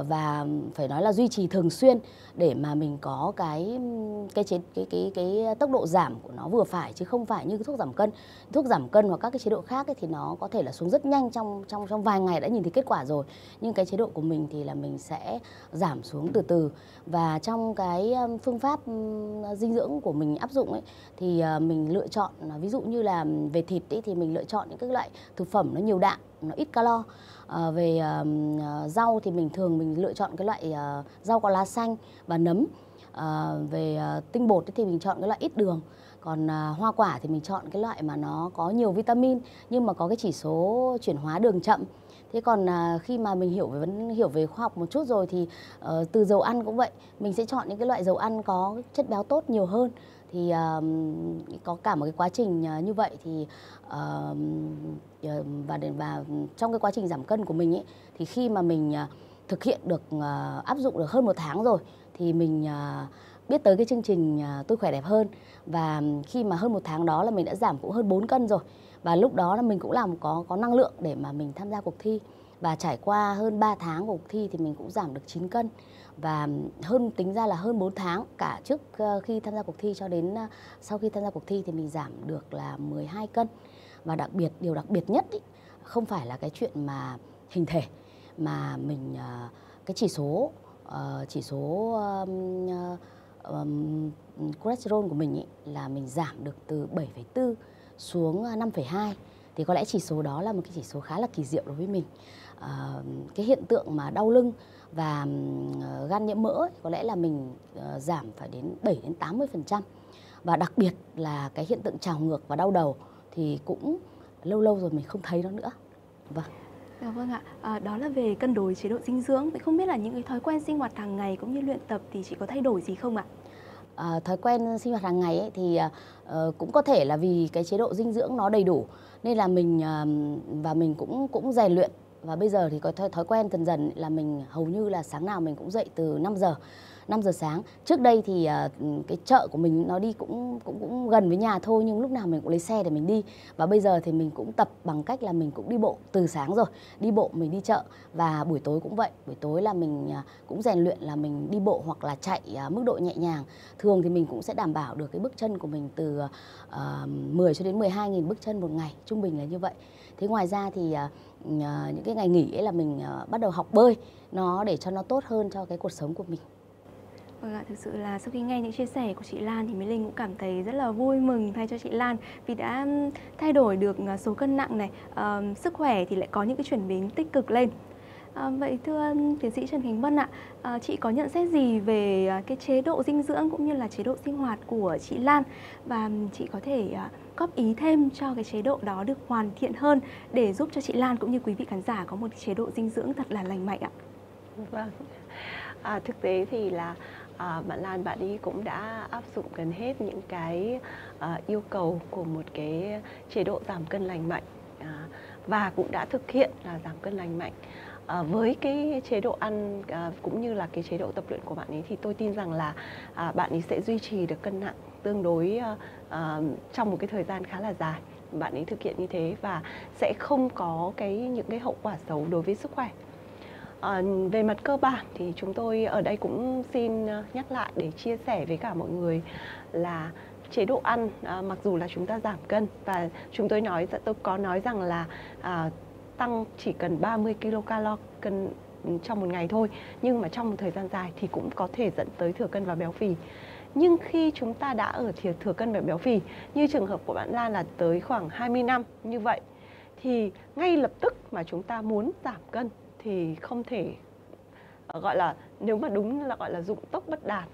và phải nói là duy trì thường xuyên để mà mình có cái cái chế cái cái cái tốc độ giảm của nó vừa phải, chứ không phải như thuốc giảm cân. Thuốc giảm cân hoặc các cái chế độ khác ấy, thì nó có thể là xuống rất nhanh, trong trong trong vài ngày đã nhìn thấy kết quả rồi. Nhưng cái chế độ của mình thì là mình sẽ giảm xuống từ từ. Và trong cái phương pháp dinh dưỡng của mình áp dụng ấy, thì mình lựa chọn ví dụ như là về thịt ấy, thì mình lựa chọn những cái loại thực phẩm nó nhiều đạm, nó ít calo. À, về uh, rau thì mình thường mình lựa chọn cái loại uh, rau có lá xanh và nấm. À, về uh, tinh bột thì mình chọn cái loại ít đường. Còn uh, hoa quả thì mình chọn cái loại mà nó có nhiều vitamin nhưng mà có cái chỉ số chuyển hóa đường chậm. Thế còn uh, khi mà mình hiểu về vấn hiểu về khoa học một chút rồi thì uh, từ dầu ăn cũng vậy, mình sẽ chọn những cái loại dầu ăn có chất béo tốt nhiều hơn. Thì uh, có cả một cái quá trình uh, như vậy thì uh, và, và trong cái quá trình giảm cân của mình ấy, thì khi mà mình uh, thực hiện được uh, áp dụng được hơn một tháng rồi thì mình uh, biết tới cái chương trình uh, Tôi Khỏe Đẹp Hơn. Và khi mà hơn một tháng đó là mình đã giảm cũng hơn bốn cân rồi. Và lúc đó là mình cũng làm có có năng lượng để mà mình tham gia cuộc thi. Và trải qua hơn ba tháng của cuộc thi thì mình cũng giảm được chín cân. Và hơn tính ra là hơn bốn tháng, cả trước khi tham gia cuộc thi cho đến sau khi tham gia cuộc thi thì mình giảm được là mười hai cân. Và đặc biệt, điều đặc biệt nhất ý, không phải là cái chuyện mà hình thể, mà mình cái chỉ số chỉ số um, cholesterol của mình ý, là mình giảm được từ bảy phẩy bốn xuống năm phẩy hai. Thì có lẽ chỉ số đó là một cái chỉ số khá là kỳ diệu đối với mình. À, cái hiện tượng mà đau lưng và uh, gan nhiễm mỡ ấy, có lẽ là mình uh, giảm phải đến bảy đến tám mươi phần trăm. Và đặc biệt là cái hiện tượng trào ngược và đau đầu thì cũng lâu lâu rồi mình không thấy nó nữa. Vâng. Dạ vâng ạ, à, đó là về cân đối chế độ dinh dưỡng. Vậy không biết là những cái thói quen sinh hoạt hàng ngày cũng như luyện tập thì chị có thay đổi gì không ạ? À, thói quen sinh hoạt hàng ngày ấy thì uh, cũng có thể là vì cái chế độ dinh dưỡng nó đầy đủ nên là mình uh, và mình cũng cũng rèn luyện. Và bây giờ thì có thói quen dần dần là mình hầu như là sáng nào mình cũng dậy từ năm giờ sáng. Trước đây thì uh, cái chợ của mình nó đi cũng, cũng cũng gần với nhà thôi, nhưng lúc nào mình cũng lấy xe để mình đi. Và bây giờ thì mình cũng tập bằng cách là mình cũng đi bộ từ sáng rồi. Đi bộ mình đi chợ và buổi tối cũng vậy. Buổi tối là mình uh, cũng rèn luyện là mình đi bộ hoặc là chạy uh, mức độ nhẹ nhàng. Thường thì mình cũng sẽ đảm bảo được cái bước chân của mình từ uh, mười cho đến mười hai nghìn bước chân một ngày. Trung bình là như vậy. Thế ngoài ra thì uh, những cái ngày nghỉ ấy là mình bắt đầu học bơi nó để cho nó tốt hơn cho cái cuộc sống của mình. Vâng ạ, thực sự là sau khi nghe những chia sẻ của chị Lan thì Mỹ Linh cũng cảm thấy rất là vui mừng thay cho chị Lan vì đã thay đổi được số cân nặng này, uh, sức khỏe thì lại có những cái chuyển biến tích cực lên. À, vậy thưa tiến sĩ Trần Khánh Vân ạ, à, chị có nhận xét gì về cái chế độ dinh dưỡng cũng như là chế độ sinh hoạt của chị Lan, và chị có thể à, góp ý thêm cho cái chế độ đó được hoàn thiện hơn để giúp cho chị Lan cũng như quý vị khán giả có một chế độ dinh dưỡng thật là lành mạnh ạ? Vâng, à, thực tế thì là à, bạn Lan bạn ấy cũng đã áp dụng gần hết những cái à, yêu cầu của một cái chế độ giảm cân lành mạnh à, và cũng đã thực hiện là giảm cân lành mạnh. À, với cái chế độ ăn à, cũng như là cái chế độ tập luyện của bạn ấy thì tôi tin rằng là à, bạn ấy sẽ duy trì được cân nặng tương đối à, à, trong một cái thời gian khá là dài. Bạn ấy thực hiện như thế và sẽ không có cái những cái hậu quả xấu đối với sức khỏe. À, về mặt cơ bản thì chúng tôi ở đây cũng xin nhắc lại để chia sẻ với cả mọi người là chế độ ăn à, mặc dù là chúng ta giảm cân và chúng tôi nói tôi có nói rằng là à, tăng chỉ cần ba mươi ki-lô-calo cân trong một ngày thôi, nhưng mà trong một thời gian dài thì cũng có thể dẫn tới thừa cân và béo phì. Nhưng khi chúng ta đã ở thừa cân và béo phì như trường hợp của bạn Lan là tới khoảng hai mươi năm như vậy thì ngay lập tức mà chúng ta muốn giảm cân thì không thể gọi là, nếu mà đúng là gọi là dụng tốc bất đạt,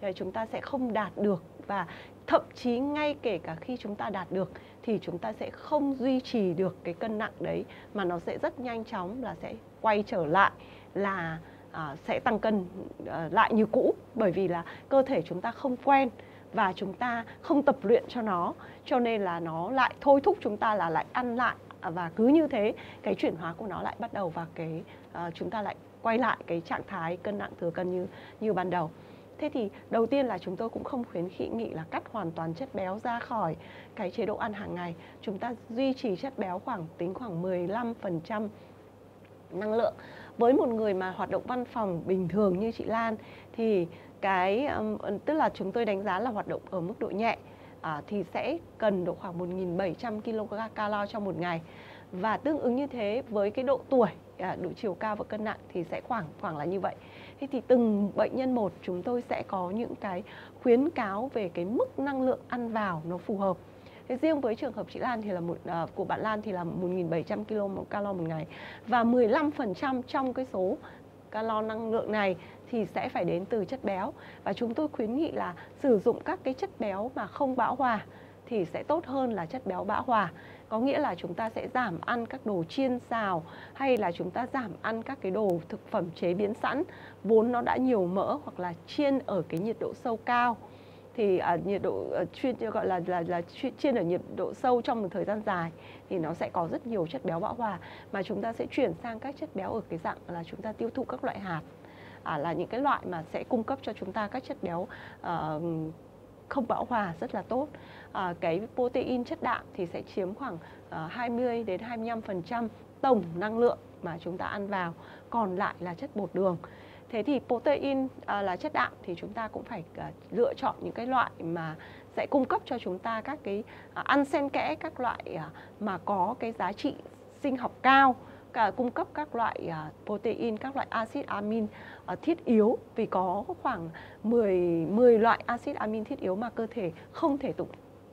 thì chúng ta sẽ không đạt được, và thậm chí ngay kể cả khi chúng ta đạt được thì chúng ta sẽ không duy trì được cái cân nặng đấy, mà nó sẽ rất nhanh chóng là sẽ quay trở lại là à, sẽ tăng cân à, lại như cũ, bởi vì là cơ thể chúng ta không quen và chúng ta không tập luyện cho nó, cho nên là nó lại thôi thúc chúng ta là lại ăn lại, và cứ như thế cái chuyển hóa của nó lại bắt đầu và cái à, chúng ta lại quay lại cái trạng thái cân nặng thừa cân như như ban đầu. Thế thì đầu tiên là chúng tôi cũng không khuyến nghị là cắt hoàn toàn chất béo ra khỏi cái chế độ ăn hàng ngày. Chúng ta duy trì chất béo khoảng tính khoảng mười lăm phần trăm năng lượng. Với một người mà hoạt động văn phòng bình thường như chị Lan thì cái tức là chúng tôi đánh giá là hoạt động ở mức độ nhẹ à, thì sẽ cần độ khoảng một nghìn bảy trăm ki-lô-calo trong một ngày. Và tương ứng như thế với cái độ tuổi, à, độ chiều cao và cân nặng thì sẽ khoảng khoảng là như vậy. Thế thì từng bệnh nhân một chúng tôi sẽ có những cái khuyến cáo về cái mức năng lượng ăn vào nó phù hợp. Thế riêng với trường hợp chị Lan thì là một à, của bạn Lan thì là một nghìn bảy trăm ki-lô-calo một ngày, và mười lăm phần trăm trong cái số calo năng lượng này thì sẽ phải đến từ chất béo, và chúng tôi khuyến nghị là sử dụng các cái chất béo mà không bão hòa thì sẽ tốt hơn là chất béo bão hòa. Có nghĩa là chúng ta sẽ giảm ăn các đồ chiên xào, hay là chúng ta giảm ăn các cái đồ thực phẩm chế biến sẵn vốn nó đã nhiều mỡ, hoặc là chiên ở cái nhiệt độ sâu cao. Thì à, nhiệt độ chuyên gọi là là là chiên ở nhiệt độ sâu trong một thời gian dài thì nó sẽ có rất nhiều chất béo bão hòa, mà chúng ta sẽ chuyển sang các chất béo ở cái dạng là chúng ta tiêu thụ các loại hạt, à, là những cái loại mà sẽ cung cấp cho chúng ta các chất béo à, không bão hòa rất là tốt. À, cái protein chất đạm thì sẽ chiếm khoảng à, hai mươi đến hai mươi lăm phần trăm tổng năng lượng mà chúng ta ăn vào, còn lại là chất bột đường. Thế thì protein à, là chất đạm thì chúng ta cũng phải à, lựa chọn những cái loại mà sẽ cung cấp cho chúng ta các cái à, ăn xen kẽ các loại à, mà có cái giá trị sinh học cao, cả cung cấp các loại à, protein, các loại axit amin à, thiết yếu, vì có khoảng mười, mười loại axit amin thiết yếu mà cơ thể không thể tự,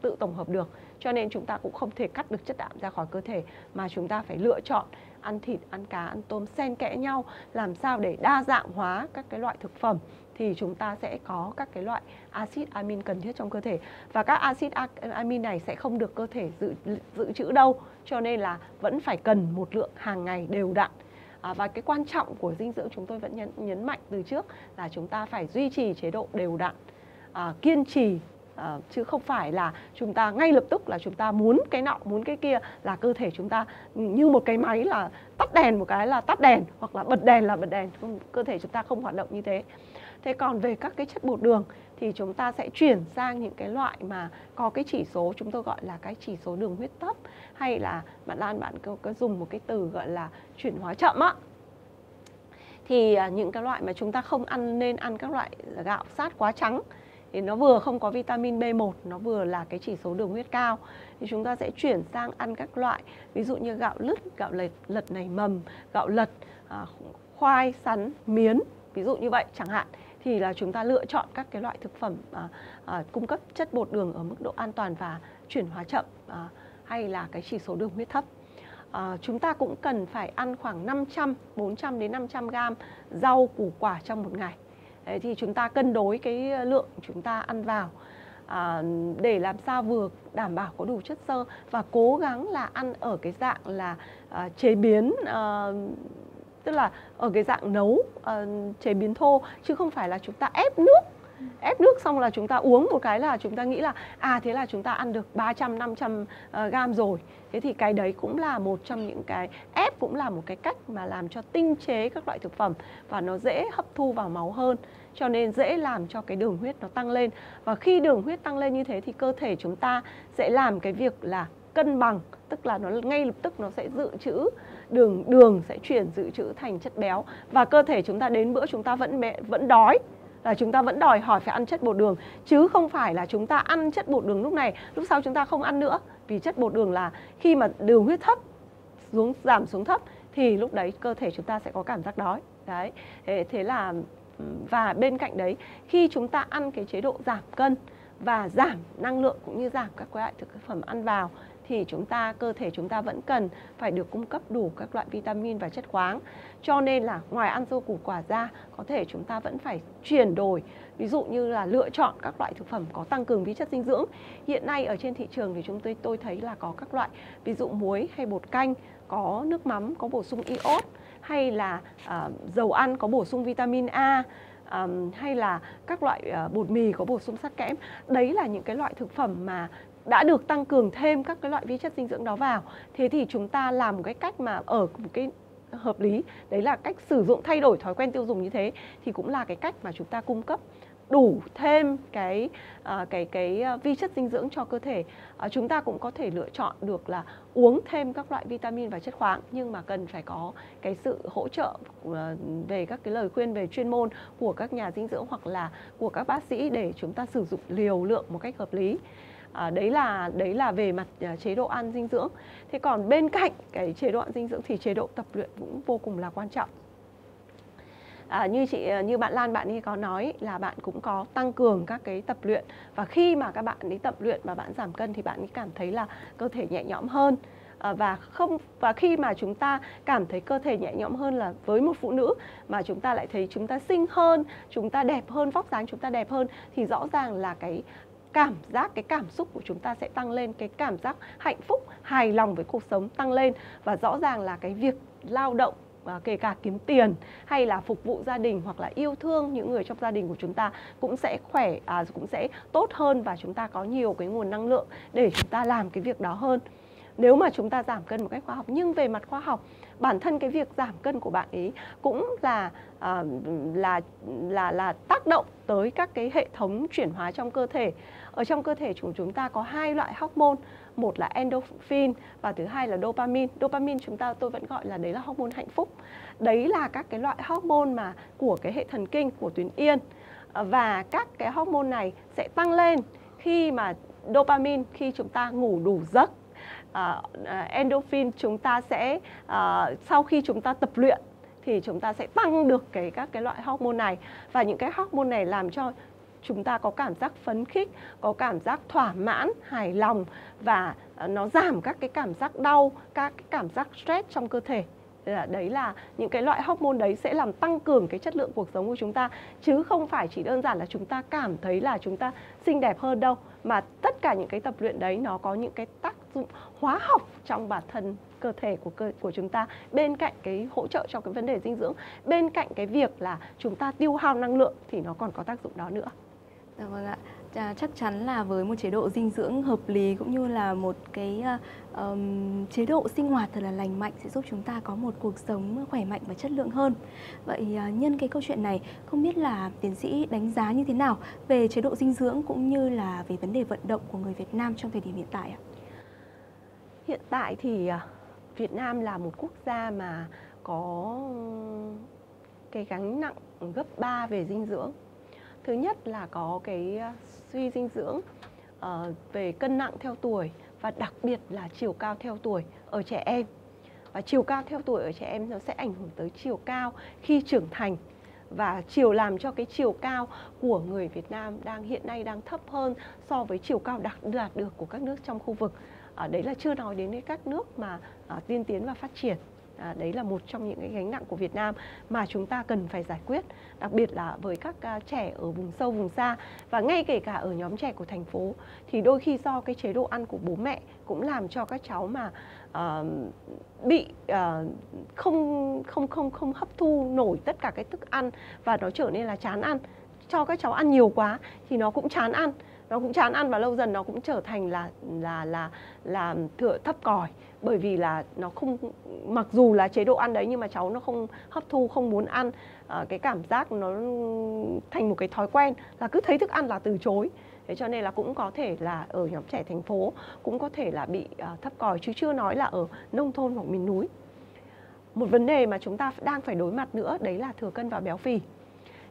tự tổng hợp được, cho nên chúng ta cũng không thể cắt được chất đạm ra khỏi cơ thể, mà chúng ta phải lựa chọn ăn thịt, ăn cá, ăn tôm xen kẽ nhau, làm sao để đa dạng hóa các cái loại thực phẩm thì chúng ta sẽ có các cái loại axit amin cần thiết trong cơ thể, và các axit amin này sẽ không được cơ thể dự, dự trữ đâu, cho nên là vẫn phải cần một lượng hàng ngày đều đặn. À, và cái quan trọng của dinh dưỡng chúng tôi vẫn nhấn, nhấn mạnh từ trước là chúng ta phải duy trì chế độ đều đặn, à, kiên trì, à, chứ không phải là chúng ta ngay lập tức là chúng ta muốn cái nọ, muốn cái kia là cơ thể chúng ta như một cái máy là tắt đèn một cái là tắt đèn, hoặc là bật đèn là bật đèn, cơ thể chúng ta không hoạt động như thế. Thế còn về các cái chất bột đường thì chúng ta sẽ chuyển sang những cái loại mà có cái chỉ số chúng tôi gọi là cái chỉ số đường huyết thấp, hay là bạn Lan bạn có, có dùng một cái từ gọi là chuyển hóa chậm á. Thì à, những cái loại mà chúng ta không ăn nên ăn các loại gạo sát quá trắng, thì nó vừa không có vitamin B một, nó vừa là cái chỉ số đường huyết cao, thì chúng ta sẽ chuyển sang ăn các loại ví dụ như gạo lứt, gạo lật, lật nảy mầm, gạo lật, à, khoai, sắn, miến, ví dụ như vậy chẳng hạn. Thì là chúng ta lựa chọn các cái loại thực phẩm à, à, cung cấp chất bột đường ở mức độ an toàn và chuyển hóa chậm, à, hay là cái chỉ số đường huyết thấp. À, chúng ta cũng cần phải ăn khoảng bốn trăm đến năm trăm gram rau củ quả trong một ngày. Đấy, thì chúng ta cân đối cái lượng chúng ta ăn vào à, để làm sao vừa đảm bảo có đủ chất xơ, và cố gắng là ăn ở cái dạng là à, chế biến, à, tức là ở cái dạng nấu, uh, chế biến thô, chứ không phải là chúng ta ép nước. Ép nước xong là chúng ta uống một cái là chúng ta nghĩ là à thế là chúng ta ăn được ba trăm năm trăm uh, gram rồi. Thế thì cái đấy cũng là một trong những cái ép, cũng là một cái cách mà làm cho tinh chế các loại thực phẩm, và nó dễ hấp thu vào máu hơn, cho nên dễ làm cho cái đường huyết nó tăng lên. Và khi đường huyết tăng lên như thế thì cơ thể chúng ta sẽ làm cái việc là cân bằng, tức là nó ngay lập tức nó sẽ dự trữ đường đường sẽ chuyển dự trữ thành chất béo, và cơ thể chúng ta đến bữa chúng ta vẫn vẫn đói, là chúng ta vẫn đòi hỏi phải ăn chất bột đường, chứ không phải là chúng ta ăn chất bột đường lúc này lúc sau chúng ta không ăn nữa, vì chất bột đường là khi mà đường huyết thấp xuống, giảm xuống thấp thì lúc đấy cơ thể chúng ta sẽ có cảm giác đói đấy. Thế là, và bên cạnh đấy khi chúng ta ăn cái chế độ giảm cân và giảm năng lượng cũng như giảm các loại thực phẩm ăn vào thì chúng ta, cơ thể chúng ta vẫn cần phải được cung cấp đủ các loại vitamin và chất khoáng. Cho nên là ngoài ăn rau củ quả ra, có thể chúng ta vẫn phải chuyển đổi, ví dụ như là lựa chọn các loại thực phẩm có tăng cường vi chất dinh dưỡng. Hiện nay ở trên thị trường thì chúng tôi tôi thấy là có các loại ví dụ muối hay bột canh có nước mắm có bổ sung iốt, hay là à, dầu ăn có bổ sung vitamin A, à, hay là các loại à, bột mì có bổ sung sắt kẽm. Đấy là những cái loại thực phẩm mà đã được tăng cường thêm các cái loại vi chất dinh dưỡng đó vào. Thế thì chúng ta làm một cái cách mà ở một cái hợp lý, đấy là cách sử dụng, thay đổi thói quen tiêu dùng như thế, thì cũng là cái cách mà chúng ta cung cấp đủ thêm cái cái cái, cái vi chất dinh dưỡng cho cơ thể. À, chúng ta cũng có thể lựa chọn được là uống thêm các loại vitamin và chất khoáng, nhưng mà cần phải có cái sự hỗ trợ về các cái lời khuyên về chuyên môn của các nhà dinh dưỡng hoặc là của các bác sĩ để chúng ta sử dụng liều lượng một cách hợp lý. À, đấy là đấy là về mặt à, chế độ ăn dinh dưỡng. Thế còn bên cạnh cái chế độ ăn dinh dưỡng thì chế độ tập luyện cũng vô cùng là quan trọng. À, như chị như bạn Lan bạn ấy có nói là bạn cũng có tăng cường các cái tập luyện, và khi mà các bạn ấy tập luyện mà bạn giảm cân thì bạn ấy cảm thấy là cơ thể nhẹ nhõm hơn. Và không và khi mà chúng ta cảm thấy cơ thể nhẹ nhõm hơn, là với một phụ nữ mà chúng ta lại thấy chúng ta xinh hơn, chúng ta đẹp hơn, vóc dáng chúng ta đẹp hơn, thì rõ ràng là cái cảm giác, cái cảm xúc của chúng ta sẽ tăng lên, cái cảm giác hạnh phúc, hài lòng với cuộc sống tăng lên, và rõ ràng là cái việc lao động, và kể cả kiếm tiền hay là phục vụ gia đình hoặc là yêu thương những người trong gia đình của chúng ta cũng sẽ khỏe, à, cũng sẽ tốt hơn, và chúng ta có nhiều cái nguồn năng lượng để chúng ta làm cái việc đó hơn. Nếu mà chúng ta giảm cân một cách khoa học. Nhưng về mặt khoa học, bản thân cái việc giảm cân của bạn ấy cũng là à, là là là tác động tới các cái hệ thống chuyển hóa trong cơ thể. Ở trong cơ thể của chúng ta có hai loại hormone, một là endorphin và thứ hai là dopamine. Dopamine chúng ta tôi vẫn gọi là đấy là hormone hạnh phúc. Đấy là các cái loại hormone mà của cái hệ thần kinh, của tuyến yên, và các cái hormone này sẽ tăng lên khi mà dopamine khi chúng ta ngủ đủ giấc. Uh, endorphin chúng ta sẽ uh, sau khi chúng ta tập luyện thì chúng ta sẽ tăng được cái các cái loại hormone này, và những cái hormone này làm cho chúng ta có cảm giác phấn khích, có cảm giác thỏa mãn, hài lòng, và uh, nó giảm các cái cảm giác đau, các cái cảm giác stress trong cơ thể. Đấy là những cái loại hormone đấy sẽ làm tăng cường cái chất lượng cuộc sống của chúng ta, chứ không phải chỉ đơn giản là chúng ta cảm thấy là chúng ta xinh đẹp hơn đâu, mà tất cả những cái tập luyện đấy nó có những cái tác dụng hóa học trong bản thân cơ thể của cơ, của chúng ta, bên cạnh cái hỗ trợ trong cái vấn đề dinh dưỡng, bên cạnh cái việc là chúng ta tiêu hao năng lượng thì nó còn có tác dụng đó nữa. Dạ vâng ạ. Chắc chắn là với một chế độ dinh dưỡng hợp lý cũng như là một cái um, chế độ sinh hoạt thật là lành mạnh sẽ giúp chúng ta có một cuộc sống khỏe mạnh và chất lượng hơn. Vậy nhân cái câu chuyện này, không biết là tiến sĩ đánh giá như thế nào về chế độ dinh dưỡng cũng như là về vấn đề vận động của người Việt Nam trong thời điểm hiện tại ạ? Hiện tại thì Việt Nam là một quốc gia mà có cái gánh nặng gấp ba về dinh dưỡng. Thứ nhất là có cái suy dinh dưỡng về cân nặng theo tuổi, và đặc biệt là chiều cao theo tuổi ở trẻ em. Và chiều cao theo tuổi ở trẻ em nó sẽ ảnh hưởng tới chiều cao khi trưởng thành, và chiều làm cho cái chiều cao của người Việt Nam đang hiện nay đang thấp hơn so với chiều cao đạt được của các nước trong khu vực. Đấy là chưa nói đến các nước mà tiên tiến và phát triển. À, đấy là một trong những cái gánh nặng của Việt Nam mà chúng ta cần phải giải quyết, đặc biệt là với các uh, trẻ ở vùng sâu, vùng xa, và ngay kể cả ở nhóm trẻ của thành phố, thì đôi khi do cái chế độ ăn của bố mẹ cũng làm cho các cháu mà uh, bị uh, không không không không hấp thu nổi tất cả cái thức ăn, và nó trở nên là chán ăn. Cho các cháu ăn nhiều quá thì nó cũng chán ăn, nó cũng chán ăn và lâu dần nó cũng trở thành là là là là thừa thấp còi. Bởi vì là nó không, mặc dù là chế độ ăn đấy nhưng mà cháu nó không hấp thu, không muốn ăn. À, cái cảm giác nó thành một cái thói quen là cứ thấy thức ăn là từ chối. Thế cho nên là cũng có thể là ở nhóm trẻ thành phố cũng có thể là bị à, thấp còi, chứ chưa nói là ở nông thôn hoặc miền núi. Một vấn đề mà chúng ta đang phải đối mặt nữa đấy là thừa cân và béo phì.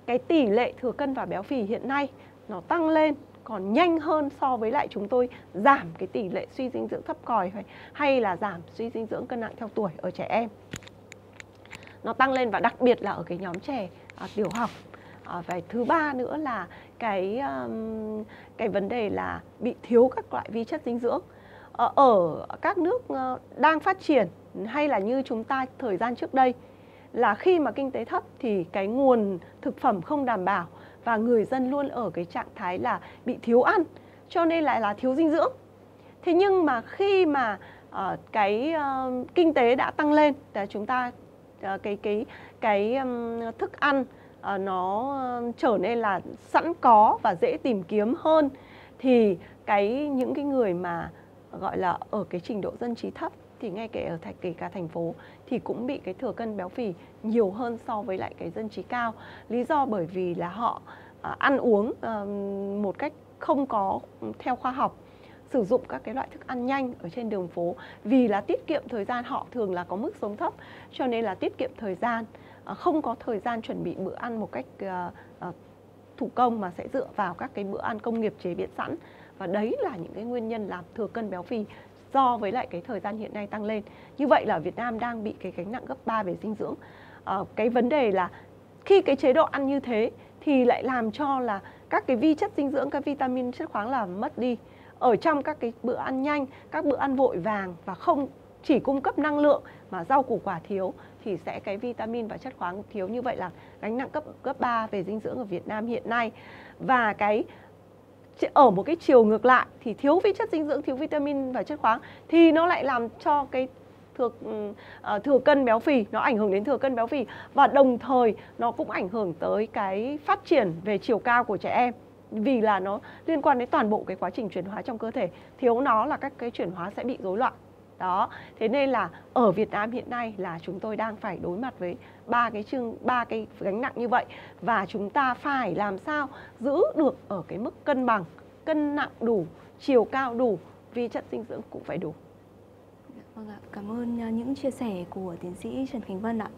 Cái tỷ lệ thừa cân và béo phì hiện nay nó tăng lên còn nhanh hơn so với lại chúng tôi giảm cái tỷ lệ suy dinh dưỡng thấp còi hay là giảm suy dinh dưỡng cân nặng theo tuổi ở trẻ em. Nó tăng lên, và đặc biệt là ở cái nhóm trẻ à, tiểu học. À, và thứ ba nữa là cái, um, cái vấn đề là bị thiếu các loại vi chất dinh dưỡng. ở các nước đang phát triển hay là như chúng ta thời gian trước đây, là khi mà kinh tế thấp thì cái nguồn thực phẩm không đảm bảo và người dân luôn ở cái trạng thái là bị thiếu ăn, cho nên lại là thiếu dinh dưỡng. Thế nhưng mà khi mà uh, cái uh, kinh tế đã tăng lên, chúng ta uh, cái cái cái um, thức ăn uh, nó trở nên là sẵn có và dễ tìm kiếm hơn, thì cái những cái người mà gọi là ở cái trình độ dân trí thấp thì ngay kể ở kể cả thành phố thì cũng bị cái thừa cân béo phì nhiều hơn so với lại cái dân trí cao. Lý do bởi vì là họ uh, ăn uống uh, một cách không có theo khoa học, sử dụng các cái loại thức ăn nhanh ở trên đường phố. Vì là tiết kiệm thời gian, họ thường là có mức sống thấp, cho nên là tiết kiệm thời gian, không có thời gian chuẩn bị bữa ăn một cách thủ công mà sẽ dựa vào các cái bữa ăn công nghiệp chế biến sẵn. Và đấy là những cái nguyên nhân làm thừa cân béo phì do với lại cái thời gian hiện nay tăng lên. Như vậy là Việt Nam đang bị cái gánh nặng gấp ba về dinh dưỡng. Cái vấn đề là khi cái chế độ ăn như thế thì lại làm cho là các cái vi chất dinh dưỡng, các vitamin, chất khoáng là mất đi ở trong các cái bữa ăn nhanh, các bữa ăn vội vàng và không chỉ cung cấp năng lượng mà rau củ quả thiếu thì sẽ cái vitamin và chất khoáng thiếu. Như vậy là gánh nặng cấp cấp ba về dinh dưỡng ở Việt Nam hiện nay. Và cái ở một cái chiều ngược lại thì thiếu vi chất dinh dưỡng, thiếu vitamin và chất khoáng thì nó lại làm cho cái thừa thừa cân béo phì, nó ảnh hưởng đến thừa cân béo phì và đồng thời nó cũng ảnh hưởng tới cái phát triển về chiều cao của trẻ em. Vì là nó liên quan đến toàn bộ cái quá trình chuyển hóa trong cơ thể, thiếu nó là các cái chuyển hóa sẽ bị rối loạn. Đó, thế nên là ở Việt Nam hiện nay là chúng tôi đang phải đối mặt với ba cái chương ba cái gánh nặng như vậy, và chúng ta phải làm sao giữ được ở cái mức cân bằng, cân nặng đủ, chiều cao đủ, vi chất dinh dưỡng cũng phải đủ. Vâng ạ, cảm ơn những chia sẻ của tiến sĩ Trần Khánh Vân ạ.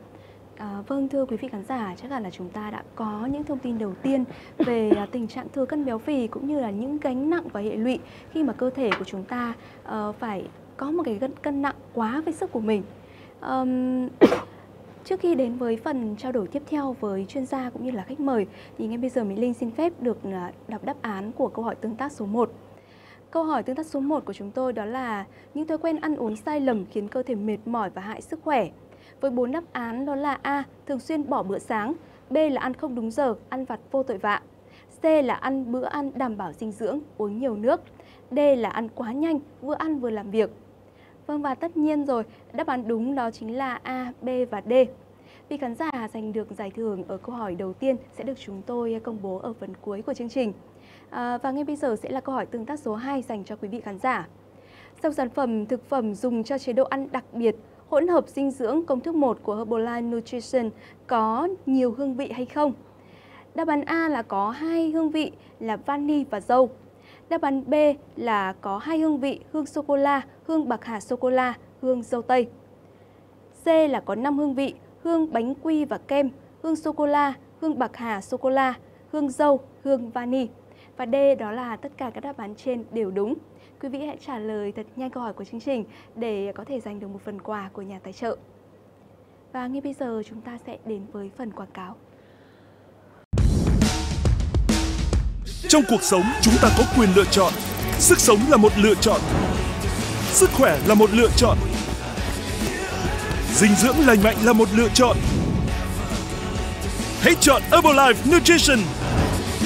À, vâng, thưa quý vị khán giả, chắc là, là chúng ta đã có những thông tin đầu tiên về à, tình trạng thừa cân béo phì cũng như là những gánh nặng và hệ lụy khi mà cơ thể của chúng ta à, phải có một cái cân nặng quá với sức của mình. À, trước khi đến với phần trao đổi tiếp theo với chuyên gia cũng như là khách mời thì ngay bây giờ Mỹ Linh xin phép được đọc đáp án của câu hỏi tương tác số một. Câu hỏi tương tác số một của chúng tôi đó là những thói quen ăn uống sai lầm khiến cơ thể mệt mỏi và hại sức khỏe. Với bốn đáp án đó là A. Thường xuyên bỏ bữa sáng, B. là ăn không đúng giờ, ăn vặt vô tội vạ, C. là ăn bữa ăn đảm bảo dinh dưỡng, uống nhiều nước, D. là ăn quá nhanh, vừa ăn vừa làm việc. Vâng, và tất nhiên rồi, đáp án đúng đó chính là A, B và D. Vị khán giả giành được giải thưởng ở câu hỏi đầu tiên sẽ được chúng tôi công bố ở phần cuối của chương trình. À, và ngay bây giờ sẽ là câu hỏi tương tác số hai dành cho quý vị khán giả. Dòng sản phẩm thực phẩm dùng cho chế độ ăn đặc biệt hỗn hợp dinh dưỡng công thức một của Herbalife Nutrition có nhiều hương vị hay không? Đáp án A là có hai hương vị là vani và dâu. Đáp án B là có hai hương vị hương sô-cô-la, hương bạc hà sô-cô-la, hương dâu tây. C là có năm hương vị hương bánh quy và kem, hương sô-cô-la, hương bạc hà sô-cô-la, hương dâu, hương vani. Và D đó là tất cả các đáp án trên đều đúng. Quý vị hãy trả lời thật nhanh câu hỏi của chương trình để có thể giành được một phần quà của nhà tài trợ. Và ngay bây giờ chúng ta sẽ đến với phần quảng cáo. Trong cuộc sống chúng ta có quyền lựa chọn. Sức sống là một lựa chọn. Sức khỏe là một lựa chọn. Dinh dưỡng lành mạnh là một lựa chọn. Hãy chọn Herbalife Nutrition,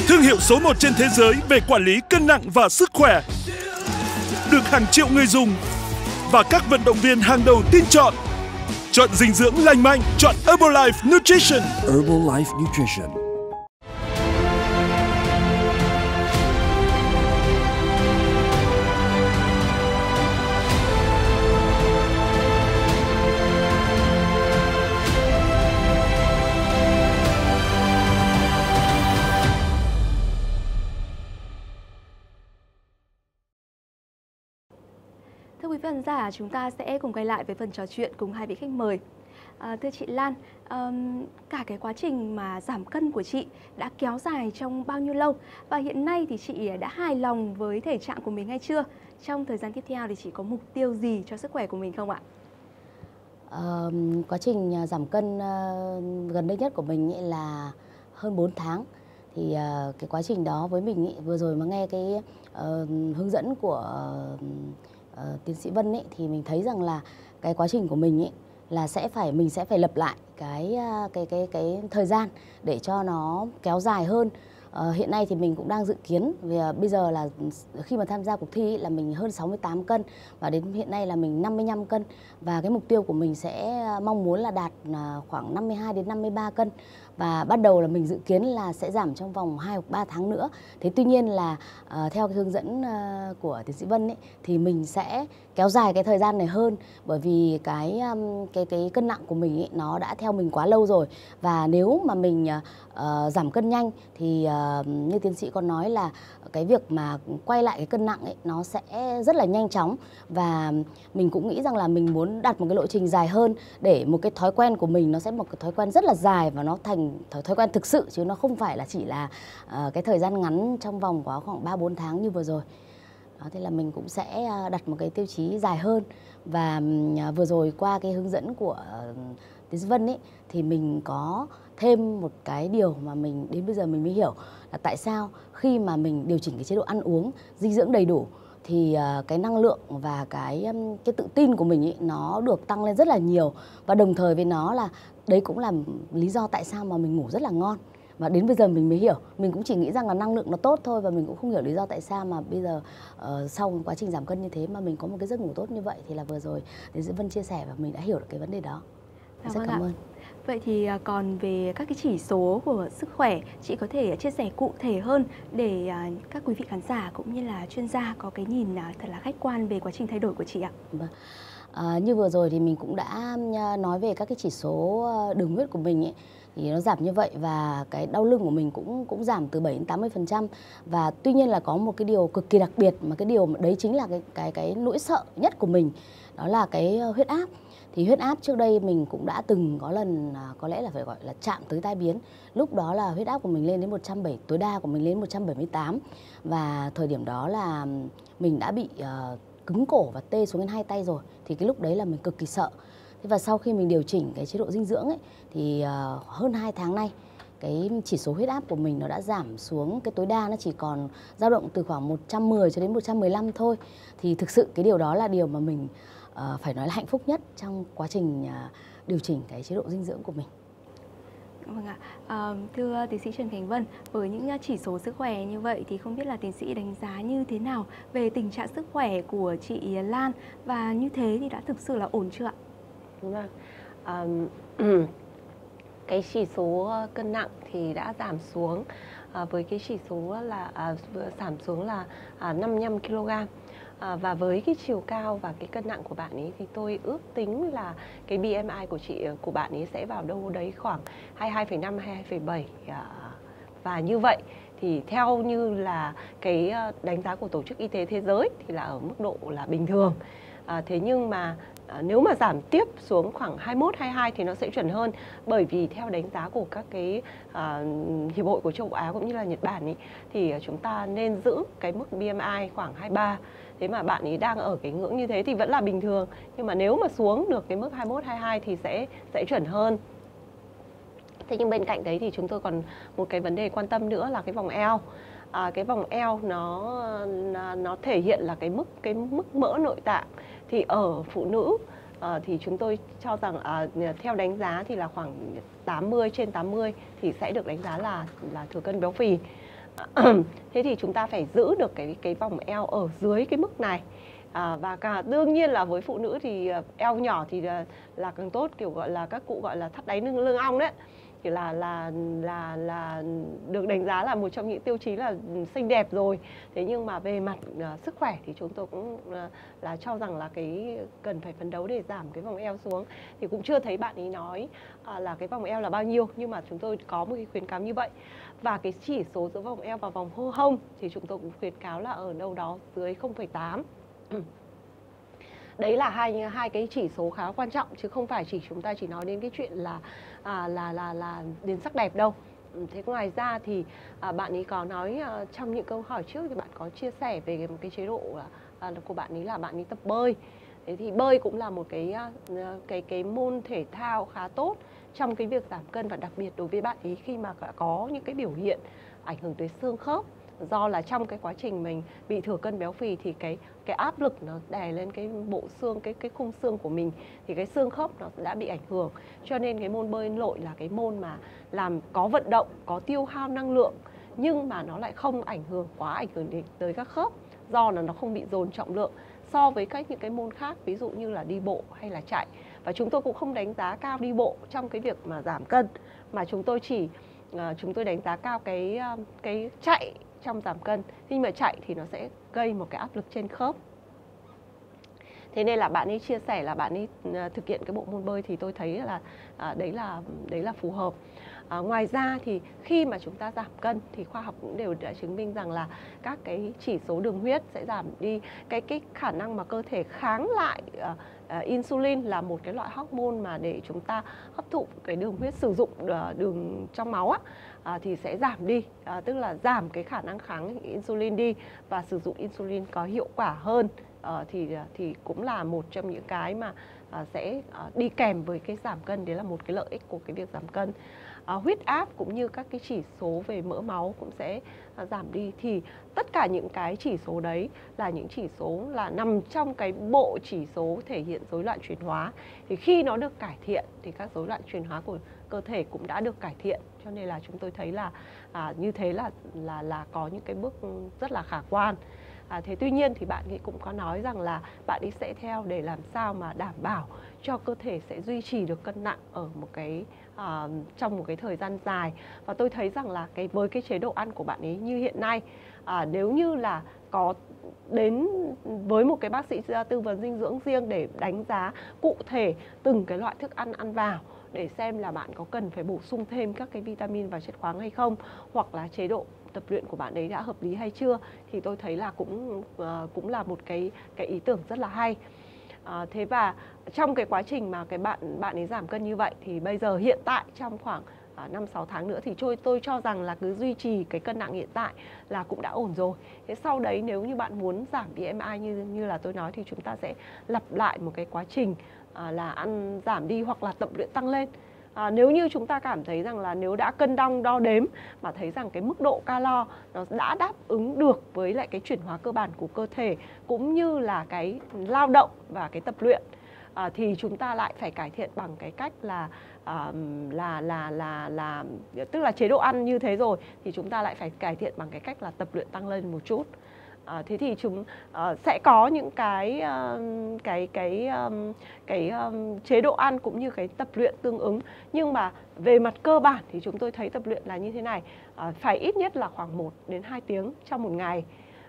thương hiệu số một trên thế giới về quản lý cân nặng và sức khỏe, được hàng triệu người dùng và các vận động viên hàng đầu tin chọn. Chọn dinh dưỡng lành mạnh, chọn Herbalife Nutrition. Herbalife Nutrition. Khán giả, chúng ta sẽ cùng quay lại với phần trò chuyện cùng hai vị khách mời. À, thưa chị Lan, um, cả cái quá trình mà giảm cân của chị đã kéo dài trong bao nhiêu lâu? Và hiện nay thì chị đã hài lòng với thể trạng của mình hay chưa? Trong thời gian tiếp theo thì chị có mục tiêu gì cho sức khỏe của mình không ạ? À, quá trình giảm cân gần đây nhất của mình là hơn bốn tháng. Thì cái quá trình đó với mình vừa rồi mà nghe cái uh, hướng dẫn của... Uh, uh, tiến sĩ Vân ấy, thì mình thấy rằng là cái quá trình của mình ấy, là sẽ phải mình sẽ phải lập lại cái cái cái cái thời gian để cho nó kéo dài hơn. Uh, hiện nay thì mình cũng đang dự kiến vì uh, bây giờ là khi mà tham gia cuộc thi ý, là mình hơn sáu mươi tám cân và đến hiện nay là mình năm mươi lăm cân, và cái mục tiêu của mình sẽ uh, mong muốn là đạt uh, khoảng năm mươi hai đến năm mươi ba cân, và bắt đầu là mình dự kiến là sẽ giảm trong vòng hai hoặc ba tháng nữa. Thế tuy nhiên là uh, theo cái hướng dẫn uh, của tiến sĩ Vân ấy, thì mình sẽ kéo dài cái thời gian này hơn, bởi vì cái um, cái cái cân nặng của mình ấy, nó đã theo mình quá lâu rồi, và nếu mà mình uh, uh, giảm cân nhanh thì uh, như tiến sĩ còn nói là cái việc mà quay lại cái cân nặng ấy, nó sẽ rất là nhanh chóng, và mình cũng nghĩ rằng là mình muốn đặt một cái lộ trình dài hơn để một cái thói quen của mình nó sẽ một cái thói quen rất là dài và nó thành thói, thói quen thực sự, chứ nó không phải là chỉ là uh, cái thời gian ngắn trong vòng quá khoảng ba bốn tháng như vừa rồi. Đó, thế là mình cũng sẽ đặt một cái tiêu chí dài hơn, và uh, vừa rồi qua cái hướng dẫn của uh, tiến sĩ Vân ấy, thì mình có thêm một cái điều mà mình đến bây giờ mình mới hiểu là tại sao khi mà mình điều chỉnh cái chế độ ăn uống, dinh dưỡng đầy đủ thì cái năng lượng và cái cái tự tin của mình ý, nó được tăng lên rất là nhiều, và đồng thời với nó là đấy cũng là lý do tại sao mà mình ngủ rất là ngon. Và đến bây giờ mình mới hiểu, mình cũng chỉ nghĩ rằng là năng lượng nó tốt thôi, và mình cũng không hiểu lý do tại sao mà bây giờ uh, sau quá trình giảm cân như thế mà mình có một cái giấc ngủ tốt như vậy. Thì là vừa rồi tiến sĩ Vân chia sẻ và mình đã hiểu được cái vấn đề đó. Cảm rất cảm ơn. Vậy thì còn về các cái chỉ số của sức khỏe, chị có thể chia sẻ cụ thể hơn để các quý vị khán giả cũng như là chuyên gia có cái nhìn thật là khách quan về quá trình thay đổi của chị ạ? Vâng. À, như vừa rồi thì mình cũng đã nói về các cái chỉ số đường huyết của mình ấy, thì nó giảm như vậy, và cái đau lưng của mình cũng cũng giảm từ bảy đến tám mươi phần trăm. Và tuy nhiên là có một cái điều cực kỳ đặc biệt, mà cái điều đấy chính là cái cái cái nỗi sợ nhất của mình, đó là cái huyết áp. Thì huyết áp trước đây mình cũng đã từng có lần có lẽ là phải gọi là chạm tới tai biến. Lúc đó là huyết áp của mình lên đến một trăm bảy mươi, tối đa của mình lên một trăm bảy mươi tám. Và thời điểm đó là mình đã bị uh, cứng cổ và tê xuống đến hai tay rồi. Thì cái lúc đấy là mình cực kỳ sợ. Thế và sau khi mình điều chỉnh cái chế độ dinh dưỡng ấy, thì uh, hơn hai tháng nay cái chỉ số huyết áp của mình nó đã giảm xuống, cái tối đa nó chỉ còn dao động từ khoảng một trăm mười cho đến một trăm mười lăm thôi. Thì thực sự cái điều đó là điều mà mình Uh, phải nói là hạnh phúc nhất trong quá trình uh, điều chỉnh cái chế độ dinh dưỡng của mình. Vâng ạ. Uh, thưa tiến sĩ Trần Khánh Vân, với những chỉ số sức khỏe như vậy thì không biết là tiến sĩ đánh giá như thế nào về tình trạng sức khỏe của chị Lan, và như thế thì đã thực sự là ổn chưa ạ? Đúng rồi. Uh, cái chỉ số cân nặng thì đã giảm xuống uh, với cái chỉ số là uh, giảm xuống là uh, năm mươi lăm ki lô gam. À, và với cái chiều cao và cái cân nặng của bạn ấy thì tôi ước tính là cái B M I của chị của bạn ấy sẽ vào đâu đấy khoảng hai mươi hai phẩy năm, hai mươi hai phẩy bảy. à, Và như vậy thì theo như là cái đánh giá của Tổ chức Y tế Thế giới thì là ở mức độ là bình thường. à, Thế nhưng mà à, nếu mà giảm tiếp xuống khoảng hai mươi mốt, hai mươi hai thì nó sẽ chuẩn hơn. Bởi vì theo đánh giá của các cái à, hiệp hội của châu Á cũng như là Nhật Bản ấy, thì chúng ta nên giữ cái mức B M I khoảng hai mươi ba. Thế mà bạn ấy đang ở cái ngưỡng như thế thì vẫn là bình thường, nhưng mà nếu mà xuống được cái mức hai mươi mốt, hai mươi hai thì sẽ sẽ chuẩn hơn. Thế nhưng bên cạnh đấy thì chúng tôi còn một cái vấn đề quan tâm nữa là cái vòng eo. À, cái vòng eo nó nó thể hiện là cái mức cái mức mỡ nội tạng. Thì ở phụ nữ à, thì chúng tôi cho rằng à, theo đánh giá thì là khoảng tám mươi trên tám mươi thì sẽ được đánh giá là là thừa cân béo phì. Thế thì chúng ta phải giữ được cái cái vòng eo ở dưới cái mức này. à, Và cả đương nhiên là với phụ nữ thì eo nhỏ thì là, là càng tốt, kiểu gọi là các cụ gọi là thắt đáy lưng lưng ong đấy. Thì là, là, là, là được đánh giá là một trong những tiêu chí là xinh đẹp rồi. Thế nhưng mà về mặt uh, sức khỏe thì chúng tôi cũng uh, là cho rằng là cái cần phải phấn đấu để giảm cái vòng eo xuống. Thì cũng chưa thấy bạn ấy nói uh, là cái vòng eo là bao nhiêu, nhưng mà chúng tôi có một cái khuyến cáo như vậy. Và cái chỉ số giữa vòng eo và vòng hô hông thì chúng tôi cũng khuyến cáo là ở đâu đó dưới không phẩy tám. Đấy là hai hai cái chỉ số khá quan trọng, chứ không phải chỉ chúng ta chỉ nói đến cái chuyện là à, là là là đến sắc đẹp đâu. Thế ngoài ra thì à, bạn ấy có nói à, trong những câu hỏi trước thì bạn có chia sẻ về một cái chế độ à, của bạn ấy là bạn ấy tập bơi. Thế thì bơi cũng là một cái cái cái môn thể thao khá tốt trong cái việc giảm cân, và đặc biệt đối với bạn ấy khi mà có những cái biểu hiện ảnh hưởng tới xương khớp do là trong cái quá trình mình bị thừa cân béo phì thì cái cái áp lực nó đè lên cái bộ xương, cái cái khung xương của mình thì cái xương khớp nó đã bị ảnh hưởng. Cho nên cái môn bơi lội là cái môn mà làm có vận động, có tiêu hao năng lượng nhưng mà nó lại không ảnh hưởng quá ảnh hưởng đến tới các khớp, do là nó không bị dồn trọng lượng so với các những cái môn khác, ví dụ như là đi bộ hay là chạy. Và chúng tôi cũng không đánh giá cao đi bộ trong cái việc mà giảm cân, mà chúng tôi chỉ chúng tôi đánh giá cao cái cái chạy trong giảm cân. Nhưng mà chạy thì nó sẽ gây một cái áp lực trên khớp. Thế nên là bạn ấy chia sẻ là bạn ấy thực hiện cái bộ môn bơi thì tôi thấy là à, đấy là đấy là phù hợp. À, ngoài ra thì khi mà chúng ta giảm cân thì khoa học cũng đều đã chứng minh rằng là các cái chỉ số đường huyết sẽ giảm đi, cái cái khả năng mà cơ thể kháng lại à, à, insulin là một cái loại hormone mà để chúng ta hấp thụ cái đường huyết, sử dụng đường trong máu á, à, thì sẽ giảm đi, à, tức là giảm cái khả năng kháng insulin đi và sử dụng insulin có hiệu quả hơn. À, thì thì cũng là một trong những cái mà à, sẽ à, đi kèm với cái giảm cân, đấy là một cái lợi ích của cái việc giảm cân. À, huyết áp cũng như các cái chỉ số về mỡ máu cũng sẽ à, giảm đi. Thì tất cả những cái chỉ số đấy là những chỉ số là nằm trong cái bộ chỉ số thể hiện rối loạn chuyển hóa. Thì khi nó được cải thiện thì các rối loạn chuyển hóa của cơ thể cũng đã được cải thiện. Cho nên là chúng tôi thấy là à, như thế là là là có những cái bước rất là khả quan. À, thế tuy nhiên thì bạn ấy cũng có nói rằng là bạn ấy sẽ theo để làm sao mà đảm bảo cho cơ thể sẽ duy trì được cân nặng ở một cái à, trong một cái thời gian dài. Và tôi thấy rằng là cái với cái chế độ ăn của bạn ấy như hiện nay, à, nếu như là có đến với một cái bác sĩ tư vấn dinh dưỡng riêng để đánh giá cụ thể từng cái loại thức ăn ăn vào, để xem là bạn có cần phải bổ sung thêm các cái vitamin và chất khoáng hay không, hoặc là chế độ tập luyện của bạn ấy đã hợp lý hay chưa, thì tôi thấy là cũng cũng là một cái cái ý tưởng rất là hay. À, thế và trong cái quá trình mà cái bạn bạn ấy giảm cân như vậy thì bây giờ hiện tại trong khoảng năm sáu tháng nữa thì tôi tôi cho rằng là cứ duy trì cái cân nặng hiện tại là cũng đã ổn rồi. Thế sau đấy nếu như bạn muốn giảm B M I như như là tôi nói thì chúng ta sẽ lặp lại một cái quá trình à, là ăn giảm đi hoặc là tập luyện tăng lên. À, nếu như chúng ta cảm thấy rằng là nếu đã cân đong đo đếm mà thấy rằng cái mức độ calo nó đã đáp ứng được với lại cái chuyển hóa cơ bản của cơ thể cũng như là cái lao động và cái tập luyện, à, thì chúng ta lại phải cải thiện bằng cái cách là, à, là, là, là, là tức là chế độ ăn như thế rồi thì chúng ta lại phải cải thiện bằng cái cách là tập luyện tăng lên một chút. À, thế thì chúng à, sẽ có những cái uh, cái cái um, cái um, chế độ ăn cũng như cái tập luyện tương ứng, nhưng mà về mặt cơ bản thì chúng tôi thấy tập luyện là như thế này, à, phải ít nhất là khoảng một đến hai tiếng trong một ngày,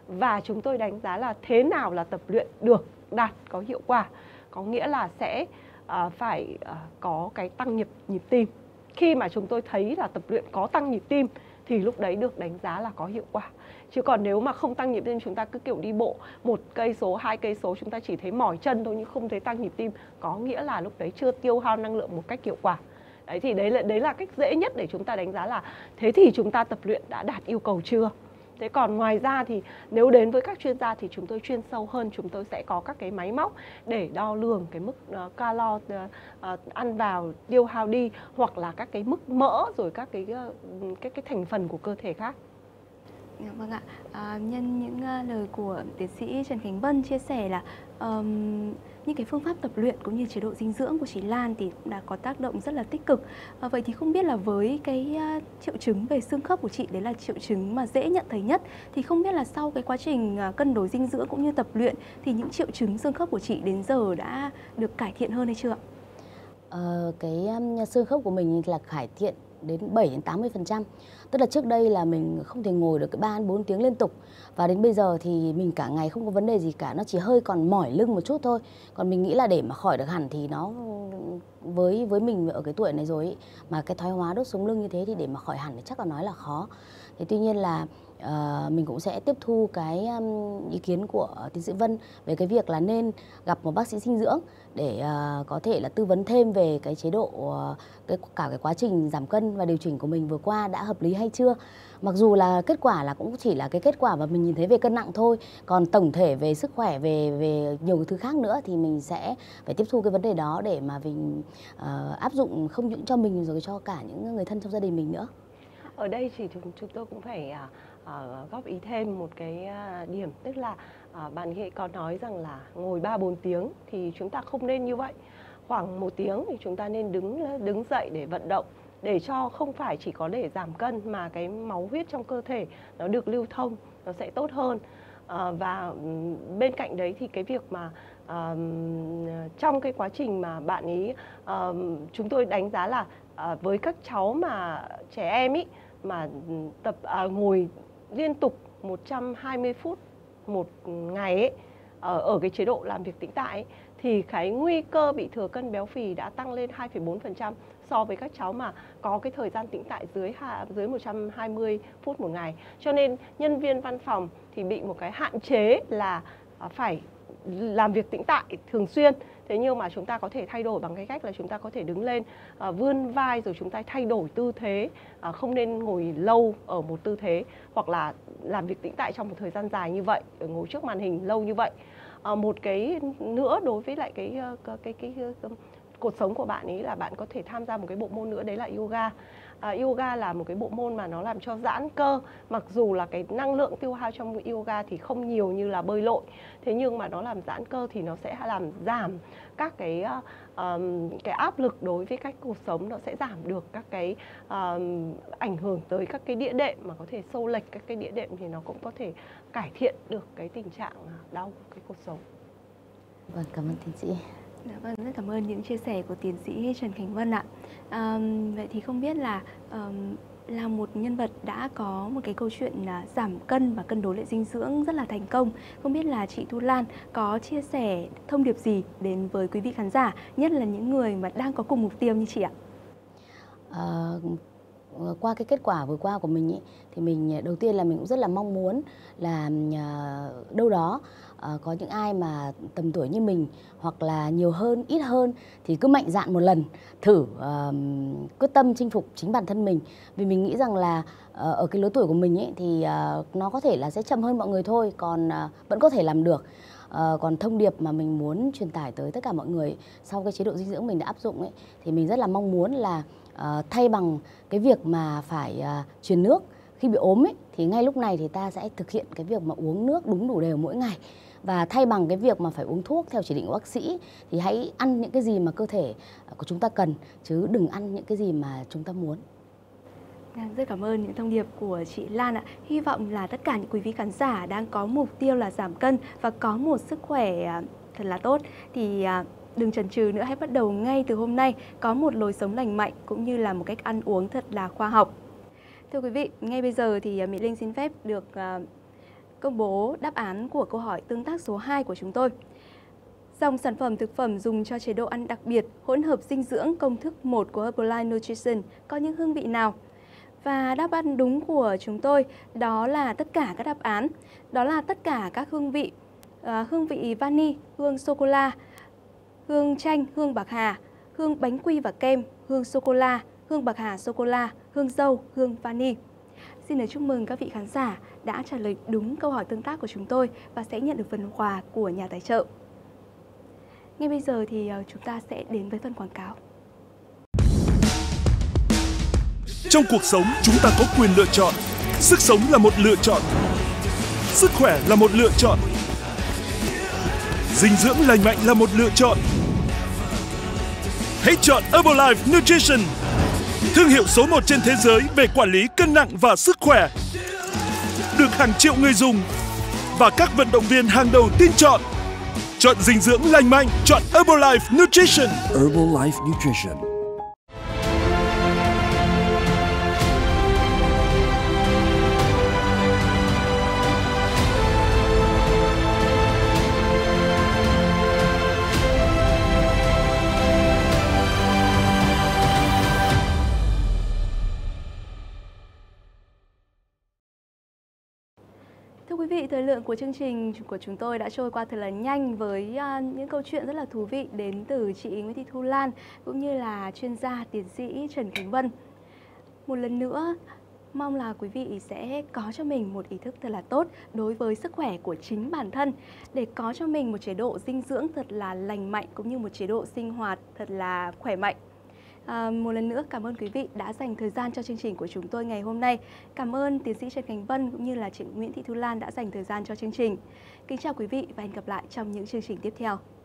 và chúng tôi đánh giá là thế nào là tập luyện được đạt có hiệu quả, có nghĩa là sẽ à, phải à, có cái tăng nhịp nhịp tim. Khi mà chúng tôi thấy là tập luyện có tăng nhịp tim thì lúc đấy được đánh giá là có hiệu quả. Chứ còn nếu mà không tăng nhịp tim, chúng ta cứ kiểu đi bộ một cây số, hai cây số chúng ta chỉ thấy mỏi chân thôi nhưng không thấy tăng nhịp tim, có nghĩa là lúc đấy chưa tiêu hao năng lượng một cách hiệu quả. Đấy thì đấy là đấy là cách dễ nhất để chúng ta đánh giá là thế thì chúng ta tập luyện đã đạt yêu cầu chưa. Thế còn ngoài ra thì nếu đến với các chuyên gia thì chúng tôi chuyên sâu hơn, chúng tôi sẽ có các cái máy móc để đo lường cái mức uh, calo uh, uh, ăn vào, tiêu hao đi, hoặc là các cái mức mỡ rồi các cái uh, cái cái thành phần của cơ thể khác. Vâng ạ, à, nhân những uh, lời của tiến sĩ Trần Khánh Vân chia sẻ là um, những cái phương pháp tập luyện cũng như chế độ dinh dưỡng của chị Lan thì cũng đã có tác động rất là tích cực. À, vậy thì không biết là với cái uh, triệu chứng về xương khớp của chị, đấy là triệu chứng mà dễ nhận thấy nhất, thì không biết là sau cái quá trình uh, cân đối dinh dưỡng cũng như tập luyện thì những triệu chứng xương khớp của chị đến giờ đã được cải thiện hơn hay chưa? À, cái um, xương khớp của mình là cải thiện đến bảy đến tám mươi phần trăm. Tức là trước đây là mình không thể ngồi được ba đến bốn tiếng liên tục, và đến bây giờ thì mình cả ngày không có vấn đề gì cả, nó chỉ hơi còn mỏi lưng một chút thôi. Còn mình nghĩ là để mà khỏi được hẳn thì nó với với mình ở cái tuổi này rồi ý, mà cái thoái hóa đốt sống lưng như thế thì để mà khỏi hẳn thì chắc là nói là khó. Thế tuy nhiên là Uh, mình cũng sẽ tiếp thu cái um, ý kiến của tiến sĩ Vân về cái việc là nên gặp một bác sĩ dinh dưỡng để uh, có thể là tư vấn thêm về cái chế độ, uh, cái, cả cái quá trình giảm cân và điều chỉnh của mình vừa qua đã hợp lý hay chưa. Mặc dù là kết quả là cũng chỉ là cái kết quả mà mình nhìn thấy về cân nặng thôi, còn tổng thể về sức khỏe, về về nhiều thứ khác nữa thì mình sẽ phải tiếp thu cái vấn đề đó để mà mình uh, áp dụng không những cho mình rồi cho cả những người thân trong gia đình mình nữa. Ở đây thì chúng, chúng tôi cũng phải à, à, góp ý thêm một cái à, điểm, tức là à, bạn ấy có nói rằng là ngồi ba bốn tiếng thì chúng ta không nên như vậy. Khoảng một tiếng thì chúng ta nên đứng đứng dậy để vận động, để cho không phải chỉ có để giảm cân mà cái máu huyết trong cơ thể nó được lưu thông, nó sẽ tốt hơn. À, và bên cạnh đấy thì cái việc mà à, trong cái quá trình mà bạn ấy à, chúng tôi đánh giá là à, với các cháu mà trẻ em ý mà tập à, ngồi liên tục một trăm hai mươi phút một ngày ấy, ở, ở cái chế độ làm việc tĩnh tại ấy, thì cái nguy cơ bị thừa cân béo phì đã tăng lên hai phẩy bốn phần trăm so với các cháu mà có cái thời gian tĩnh tại dưới dưới một trăm hai mươi phút một ngày. Cho nên nhân viên văn phòng thì bị một cái hạn chế là phải làm việc tĩnh tại thường xuyên. Thế nhưng mà chúng ta có thể thay đổi bằng cái cách là chúng ta có thể đứng lên, vươn vai rồi chúng ta thay đổi tư thế, không nên ngồi lâu ở một tư thế hoặc là làm việc tĩnh tại trong một thời gian dài như vậy, ngồi trước màn hình lâu như vậy. Một cái nữa đối với lại cái cái cái, cái, cái cột sống của bạn ấy là bạn có thể tham gia một cái bộ môn nữa, đấy là yoga. À, yoga là một cái bộ môn mà nó làm cho giãn cơ, mặc dù là cái năng lượng tiêu hao trong yoga thì không nhiều như là bơi lội, thế nhưng mà nó làm giãn cơ thì nó sẽ làm giảm các cái um, cái áp lực đối với các cuộc sống, nó sẽ giảm được các cái um, ảnh hưởng tới các cái đĩa đệm mà có thể xô lệch các cái đĩa đệm, thì nó cũng có thể cải thiện được cái tình trạng đau cái cuộc sống. Vâng, cảm ơn tiến sĩ. Dạ vâng, rất cảm ơn những chia sẻ của tiến sĩ Trần Khánh Vân ạ. À, vậy thì không biết là um, là một nhân vật đã có một cái câu chuyện là giảm cân và cân đối lại dinh dưỡng rất là thành công, không biết là chị Thu Lan có chia sẻ thông điệp gì đến với quý vị khán giả, nhất là những người mà đang có cùng mục tiêu như chị ạ? À, qua cái kết quả vừa qua của mình ý, thì mình đầu tiên là mình cũng rất là mong muốn là đâu đó Uh, có những ai mà tầm tuổi như mình hoặc là nhiều hơn, ít hơn thì cứ mạnh dạn một lần thử, uh, quyết tâm chinh phục chính bản thân mình. Vì mình nghĩ rằng là uh, ở cái lứa tuổi của mình ấy, thì uh, nó có thể là sẽ chậm hơn mọi người thôi, còn uh, vẫn có thể làm được. Uh, còn thông điệp mà mình muốn truyền tải tới tất cả mọi người sau cái chế độ dinh dưỡng mình đã áp dụng ấy, thì mình rất là mong muốn là uh, thay bằng cái việc mà phải uh, truyền nước khi bị ốm ấy, thì ngay lúc này thì ta sẽ thực hiện cái việc mà uống nước đúng đủ đều mỗi ngày. Và thay bằng cái việc mà phải uống thuốc theo chỉ định của bác sĩ thì hãy ăn những cái gì mà cơ thể của chúng ta cần, chứ đừng ăn những cái gì mà chúng ta muốn. Rất cảm ơn những thông điệp của chị Lan ạ. Hy vọng là tất cả những quý vị khán giả đang có mục tiêu là giảm cân và có một sức khỏe thật là tốt thì đừng chần chừ nữa, hãy bắt đầu ngay từ hôm nay có một lối sống lành mạnh cũng như là một cách ăn uống thật là khoa học. Thưa quý vị, ngay bây giờ thì Mỹ Linh xin phép được công bố đáp án của câu hỏi tương tác số hai của chúng tôi. Dòng sản phẩm thực phẩm dùng cho chế độ ăn đặc biệt hỗn hợp dinh dưỡng công thức một của Herbalife Nutrition có những hương vị nào? Và đáp án đúng của chúng tôi đó là tất cả các đáp án. Đó là tất cả các hương vị, à, hương vị vani, hương sô-cô-la, hương chanh, hương bạc hà, hương bánh quy và kem, hương sô-cô-la, hương bạc hà sô-cô-la, hương dâu, hương vani. Xin được chúc mừng các vị khán giả đã trả lời đúng câu hỏi tương tác của chúng tôi và sẽ nhận được phần quà của nhà tài trợ. Ngay bây giờ thì chúng ta sẽ đến với phần quảng cáo. Trong cuộc sống chúng ta có quyền lựa chọn. Sức sống là một lựa chọn. Sức khỏe là một lựa chọn. Dinh dưỡng lành mạnh là một lựa chọn. Hãy chọn Herbalife Nutrition, thương hiệu số một trên thế giới về quản lý cân nặng và sức khỏe, được hàng triệu người dùng và các vận động viên hàng đầu tin chọn. Chọn dinh dưỡng lành mạnh, chọn Herbalife Nutrition. Herbalife Nutrition. Thời lượng của chương trình của chúng tôi đã trôi qua thật là nhanh với những câu chuyện rất là thú vị đến từ chị Nguyễn Thị Thu Lan cũng như là chuyên gia tiến sĩ Trần Khánh Vân. Một lần nữa, mong là quý vị sẽ có cho mình một ý thức thật là tốt đối với sức khỏe của chính bản thân, để có cho mình một chế độ dinh dưỡng thật là lành mạnh cũng như một chế độ sinh hoạt thật là khỏe mạnh. À, một lần nữa cảm ơn quý vị đã dành thời gian cho chương trình của chúng tôi ngày hôm nay. Cảm ơn tiến sĩ Trần Khánh Vân cũng như là chị Nguyễn Thị Thu Lan đã dành thời gian cho chương trình. Kính chào quý vị và hẹn gặp lại trong những chương trình tiếp theo.